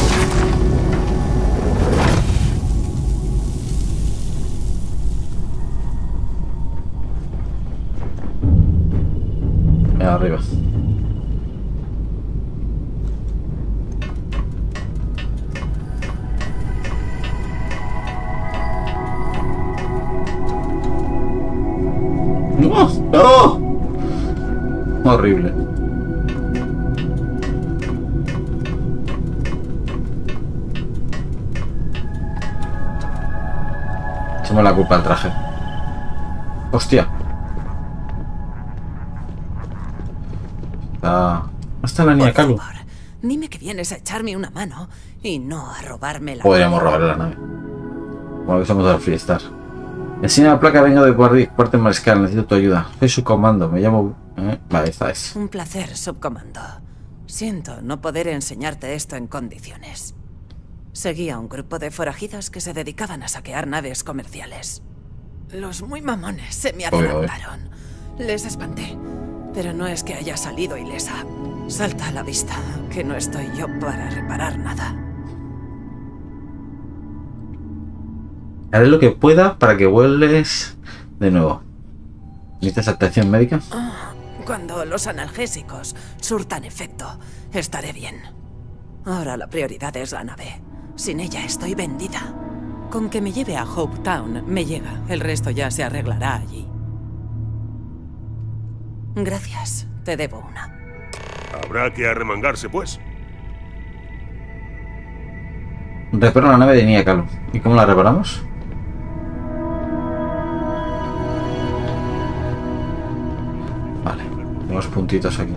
Arriba. ¡No! ¡No! Horrible. Echamos la culpa al traje. Hostia. Hasta la Nia Kalu. Dime que vienes a echarme una mano y no a robarme la. Podríamos robarle la nave. Como avisamos a los Freestars. Enseña la placa, venga de guardia, cuartel mariscal. Necesito tu ayuda. Soy subcomando. Me llamo. ¿Eh? Vale, esta es. Un placer, subcomando. Siento no poder enseñarte esto en condiciones. Seguía un grupo de forajidos que se dedicaban a saquear naves comerciales. Los muy mamones se me adelantaron. Les espanté. Pero no es que haya salido ilesa. Salta a la vista, que no estoy yo para reparar nada. Haré lo que pueda para que vuelves de nuevo. ¿Necesitas atención médica? Cuando los analgésicos surtan efecto, estaré bien. Ahora la prioridad es la nave. Sin ella estoy vendida. Con que me lleve a Hopetown me llega. El resto ya se arreglará allí. Gracias, te debo una. Habrá que arremangarse, pues. Reparo la nave de Nia Kalu. ¿Y cómo la reparamos? Vale, unos puntitos aquí.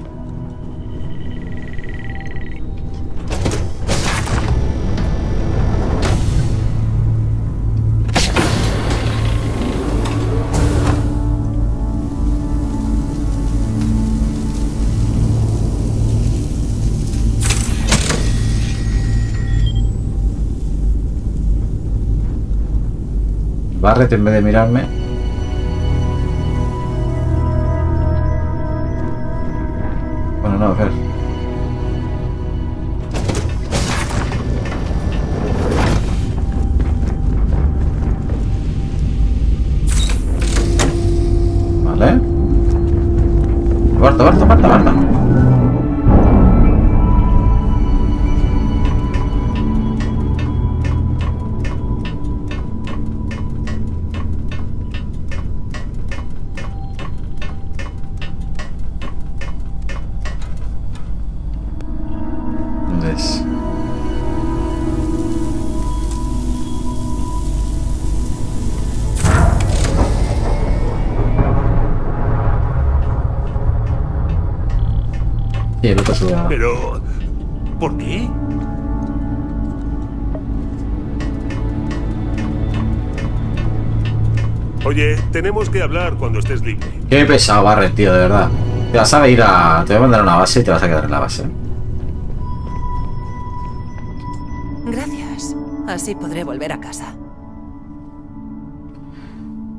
Barret en vez de mirarme. Bueno, no, a ver. Vale. Aparta, aparta, aparta, aparta. Pero... ¿por qué? Oye, tenemos que hablar cuando estés libre. Qué pesado, Barret, tío, de verdad. Te vas a ir a... te voy a mandar a una base y te vas a quedar en la base. Gracias. Así podré volver a casa.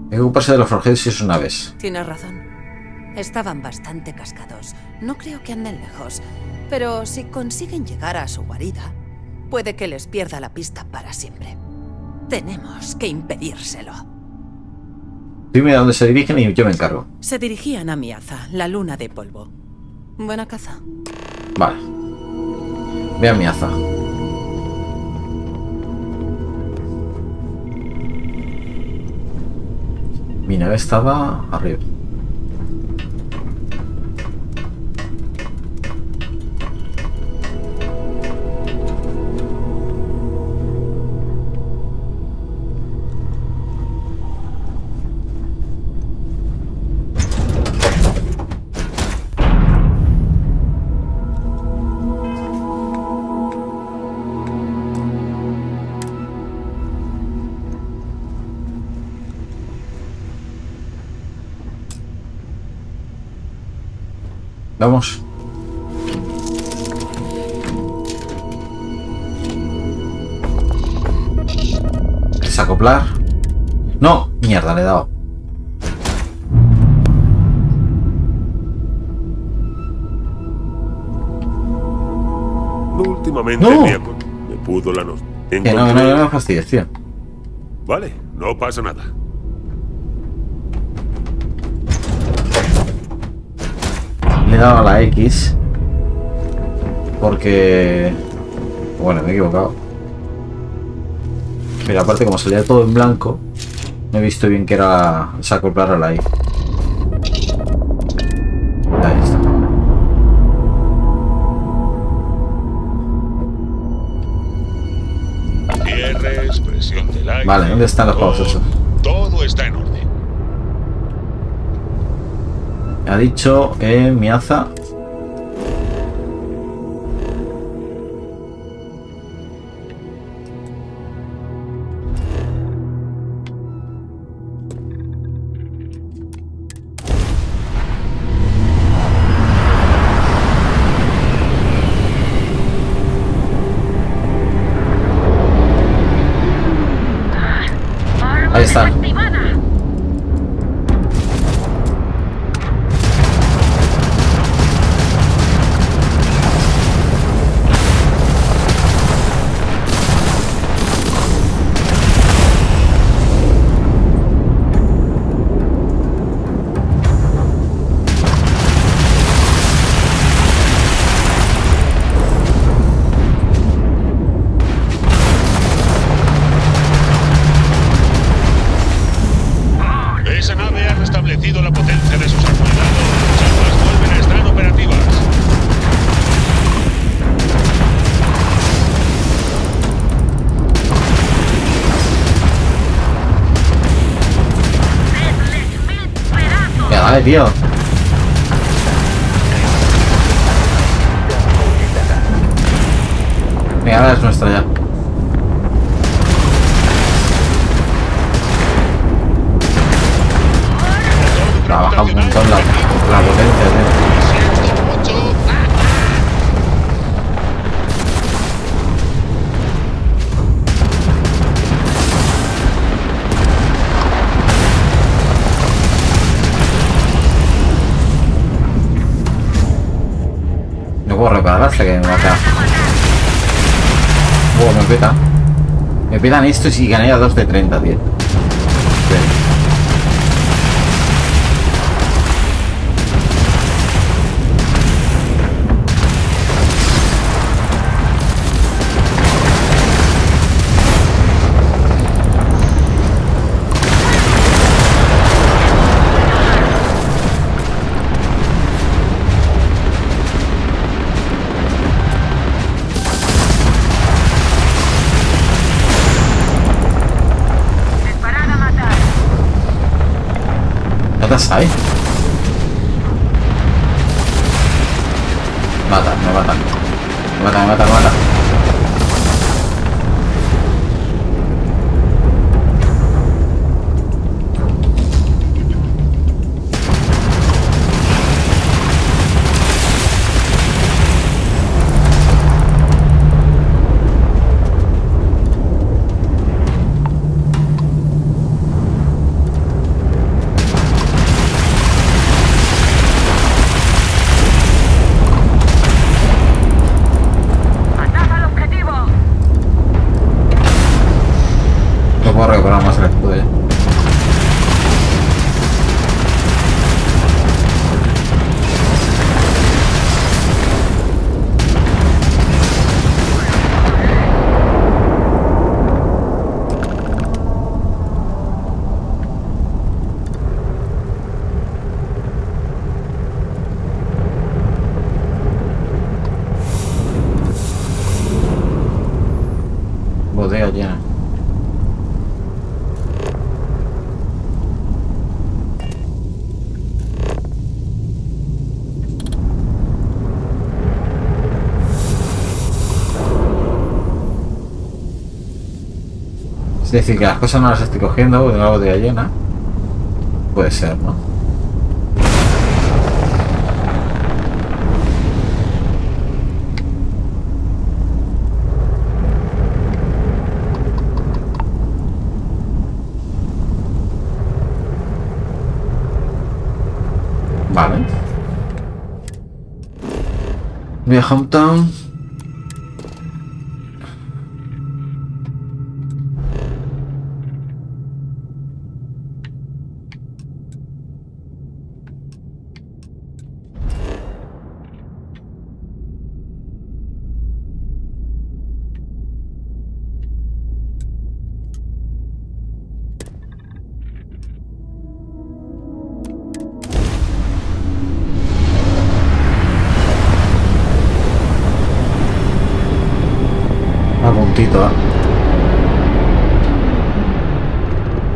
Hay que ocuparse de los forjeros si es una vez. Tienes razón. Estaban bastante cascados. No creo que anden lejos. Pero si consiguen llegar a su guarida, puede que les pierda la pista para siempre. Tenemos que impedírselo. Dime a dónde se dirigen y yo me encargo. Se dirigían a Miaza, la luna de polvo. Buena caza. Vale. Ve a Miaza. Mi nave estaba arriba. Vamos. Desacoplar. No, mierda, le he dado. Últimamente no. me, me pudo la noche. Encontré... No, no, no me fastidies, tío. Vale, no pasa nada. Le he dado a la X porque... bueno, me he equivocado. Mira, aparte como salía todo en blanco, no he visto bien que era desacoplar a la Y. Ahí está. Cierres, presión del aire. Vale, ¿dónde están los pavos esos? Todo está en orden. Ha dicho eh, Miaza. Ahí está. Tío. Venga, ahora es nuestra ya. Ha bajado un montón la, la potencia, tío. raza que me mata. Wow, me peta. Me petan estos y gané a dos de treinta, tío. ¿Sabes? Mata, me mata. Me mata, me mata, me mata. Es decir, que las cosas no las estoy cogiendo de la botella llena. Puede ser, ¿no? Vale. Voy a Hopetown.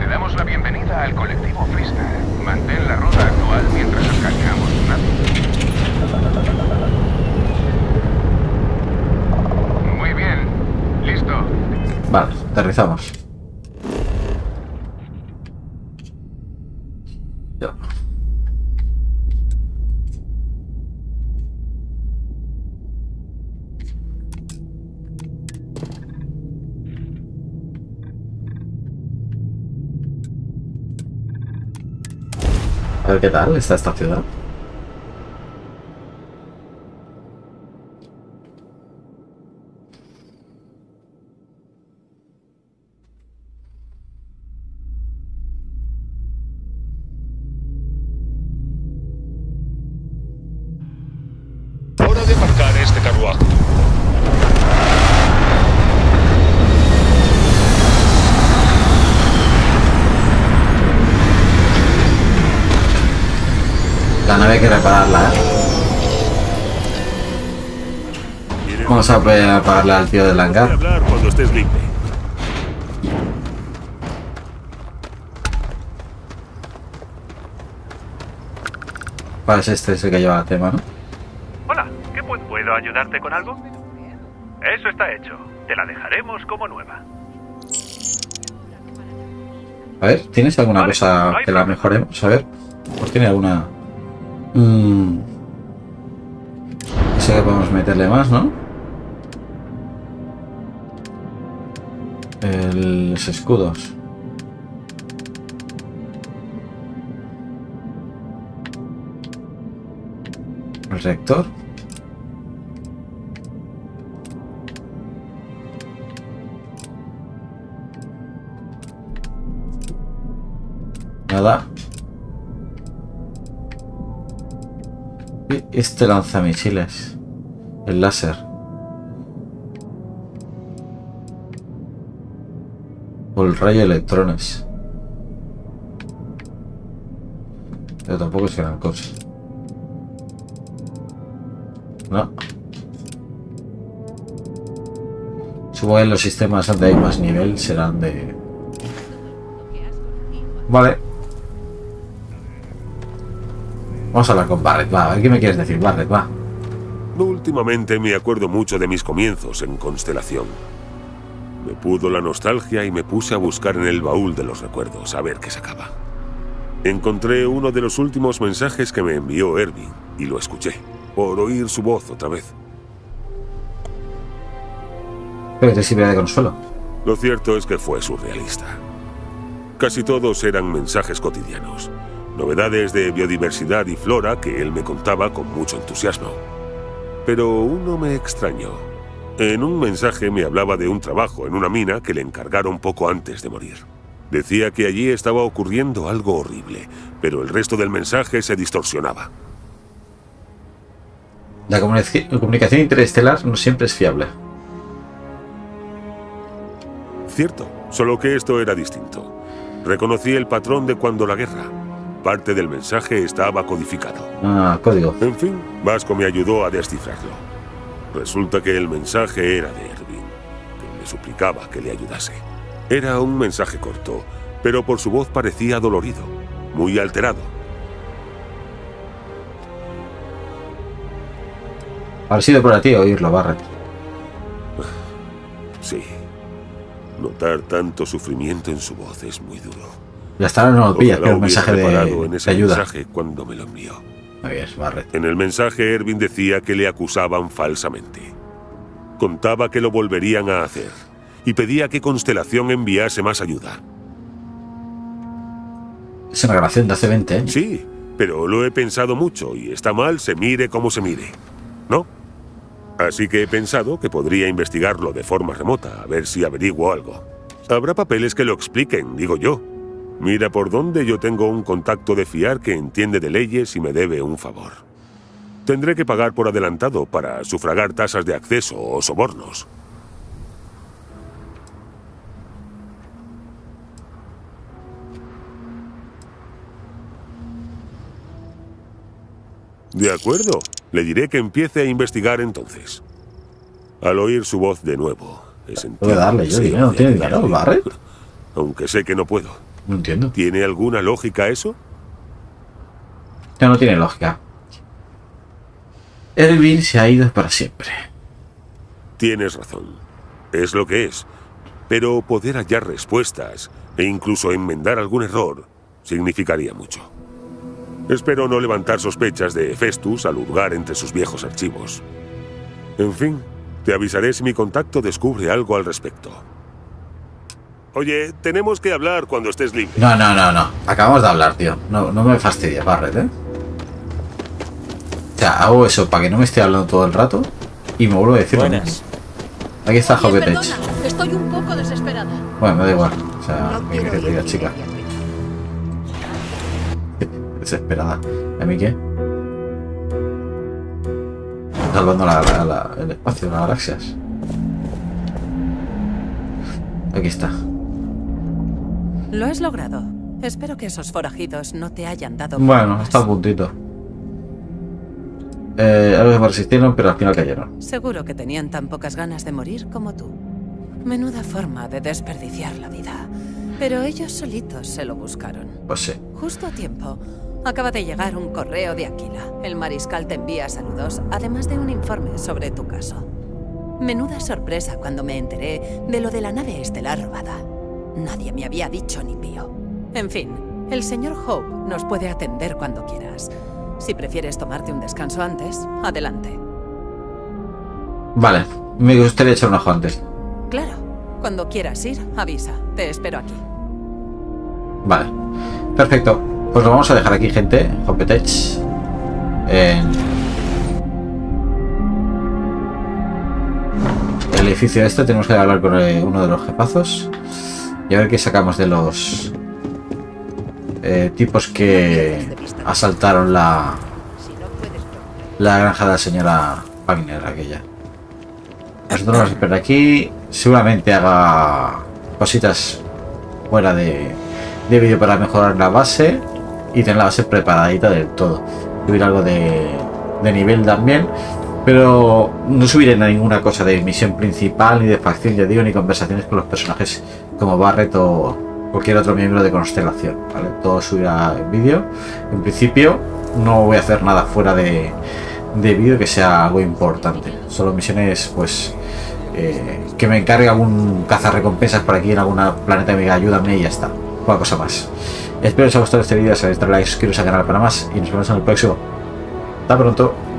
Te damos la bienvenida al colectivo Freestars. Mantén la ruta actual mientras escaneamos nada. Muy bien, listo. Vale, aterrizamos. A ver qué tal está esta ciudad. Hora de marcar este carruaje. La nave hay que repararla, ¿eh? Vamos a repararla al tío del hangar. Cuando estés libre. Vale, es este es el que lleva el tema, ¿no? Hola, ¿qué puedo? ¿Puedo ayudarte con algo? Eso está hecho. Te la dejaremos como nueva. A ver, ¿tienes alguna vale, cosa no que la mejoremos? A ver, ¿pues tiene alguna...? Mmm. Sé que podemos meterle más, ¿no? El... Los escudos. El reactor. Nada. Y este lanzamisiles. El láser. O el rayo de electrones. Pero tampoco es gran cosa. No. Supongo que los sistemas donde hay más nivel serán de... Vale. Vamos a hablar con Barrett, va, a ver qué me quieres decir, Barrett, va. No, últimamente me acuerdo mucho de mis comienzos en Constelación. Me pudo la nostalgia y me puse a buscar en el baúl de los recuerdos, a ver qué sacaba. Encontré uno de los últimos mensajes que me envió Erwin y lo escuché, por oír su voz otra vez. Pero te sirve de consuelo. Lo cierto es que fue surrealista. Casi todos eran mensajes cotidianos, novedades de biodiversidad y flora que él me contaba con mucho entusiasmo. Pero uno me extrañó. En un mensaje me hablaba de un trabajo en una mina que le encargaron poco antes de morir. Decía que allí estaba ocurriendo algo horrible, pero el resto del mensaje se distorsionaba. La comunicación interestelar no siempre es fiable. Cierto, solo que esto era distinto. Reconocí el patrón de cuando la guerra. Parte del mensaje estaba codificado. Ah, código. En fin, Vasco me ayudó a descifrarlo. Resulta que el mensaje era de Erwin, que me suplicaba que le ayudase. Era un mensaje corto, pero por su voz parecía dolorido, muy alterado. Ha sido para ti oírlo, Barrett. Sí. Notar tanto sufrimiento en su voz es muy duro. Ya está, no lo pillas, pero un mensaje de, en ese de ayuda. Mensaje cuando me lo envió. En el mensaje, Erwin decía que le acusaban falsamente. Contaba que lo volverían a hacer y pedía que Constelación enviase más ayuda. Es una grabación de hace veinte años. Sí, pero lo he pensado mucho y está mal, se mire como se mire, ¿no? Así que he pensado que podría investigarlo de forma remota, a ver si averiguo algo. Habrá papeles que lo expliquen, digo yo. Mira por dónde yo tengo un contacto de fiar que entiende de leyes y me debe un favor. Tendré que pagar por adelantado para sufragar tasas de acceso o sobornos. De acuerdo, le diré que empiece a investigar entonces. Al oír su voz de nuevo, he sentido... ¿Puedo darle yo dinero? ¿No tiene dinero, Barrett? Aunque sé que no puedo. No entiendo. ¿Tiene alguna lógica eso? No, no tiene lógica. Erwin se ha ido para siempre. Tienes razón. Es lo que es. Pero poder hallar respuestas e incluso enmendar algún error significaría mucho. Espero no levantar sospechas de Festus al hurgar entre sus viejos archivos. En fin, te avisaré si mi contacto descubre algo al respecto. Oye, tenemos que hablar cuando estés libre. No, no, no, no. Acabamos de hablar, tío. No, no me fastidies, Barrett, ¿eh? O sea, hago eso para que no me esté hablando todo el rato y me vuelvo a decir lo mismo. Aquí está HopeTech. Estoy un poco desesperada. Bueno, me da igual. O sea, no mi querida chica. Desesperada. ¿A mí qué? Salvando la, la, la, el espacio de las galaxias. Aquí está. Lo has logrado. Espero que esos forajidos no te hayan dado... Bueno, está a puntito. Eh, a veces resistieron, pero al final cayeron. Seguro que tenían tan pocas ganas de morir como tú. Menuda forma de desperdiciar la vida. Pero ellos solitos se lo buscaron. Pues sí. Justo a tiempo. Acaba de llegar un correo de Aquila. El mariscal te envía saludos, además de un informe sobre tu caso. Menuda sorpresa cuando me enteré de lo de la nave estelar robada. Nadie me había dicho ni pío. En fin, el señor Hope nos puede atender cuando quieras. Si prefieres tomarte un descanso antes, adelante. Vale, me gustaría echar un ojo antes. Claro, cuando quieras ir, avisa. Te espero aquí. Vale, perfecto. Pues lo vamos a dejar aquí, gente. HopeTech. Eh... El edificio este tenemos que hablar con uno de los jefazos. Y a ver qué sacamos de los eh, tipos que asaltaron la, la granja de la señora Wagner, aquella. Nosotros vamos a esperar aquí. Seguramente haga cositas fuera de, de vídeo para mejorar la base y tener la base preparadita del todo. Subir algo de, de nivel también, pero no subiré ninguna cosa de misión principal, ni de facción, ya digo, ni conversaciones con los personajes como Barret o cualquier otro miembro de Constelación, ¿vale? Todo subirá en vídeo. En principio no voy a hacer nada fuera de, de vídeo que sea algo importante, solo misiones pues eh, que me encargue algún cazarrecompensas por aquí en alguna planeta, amiga, ayúdame y ya está, una cosa más. Espero que os haya gustado este vídeo, si os ha gustado, like, suscribiros al canal para más y nos vemos en el próximo. Hasta pronto.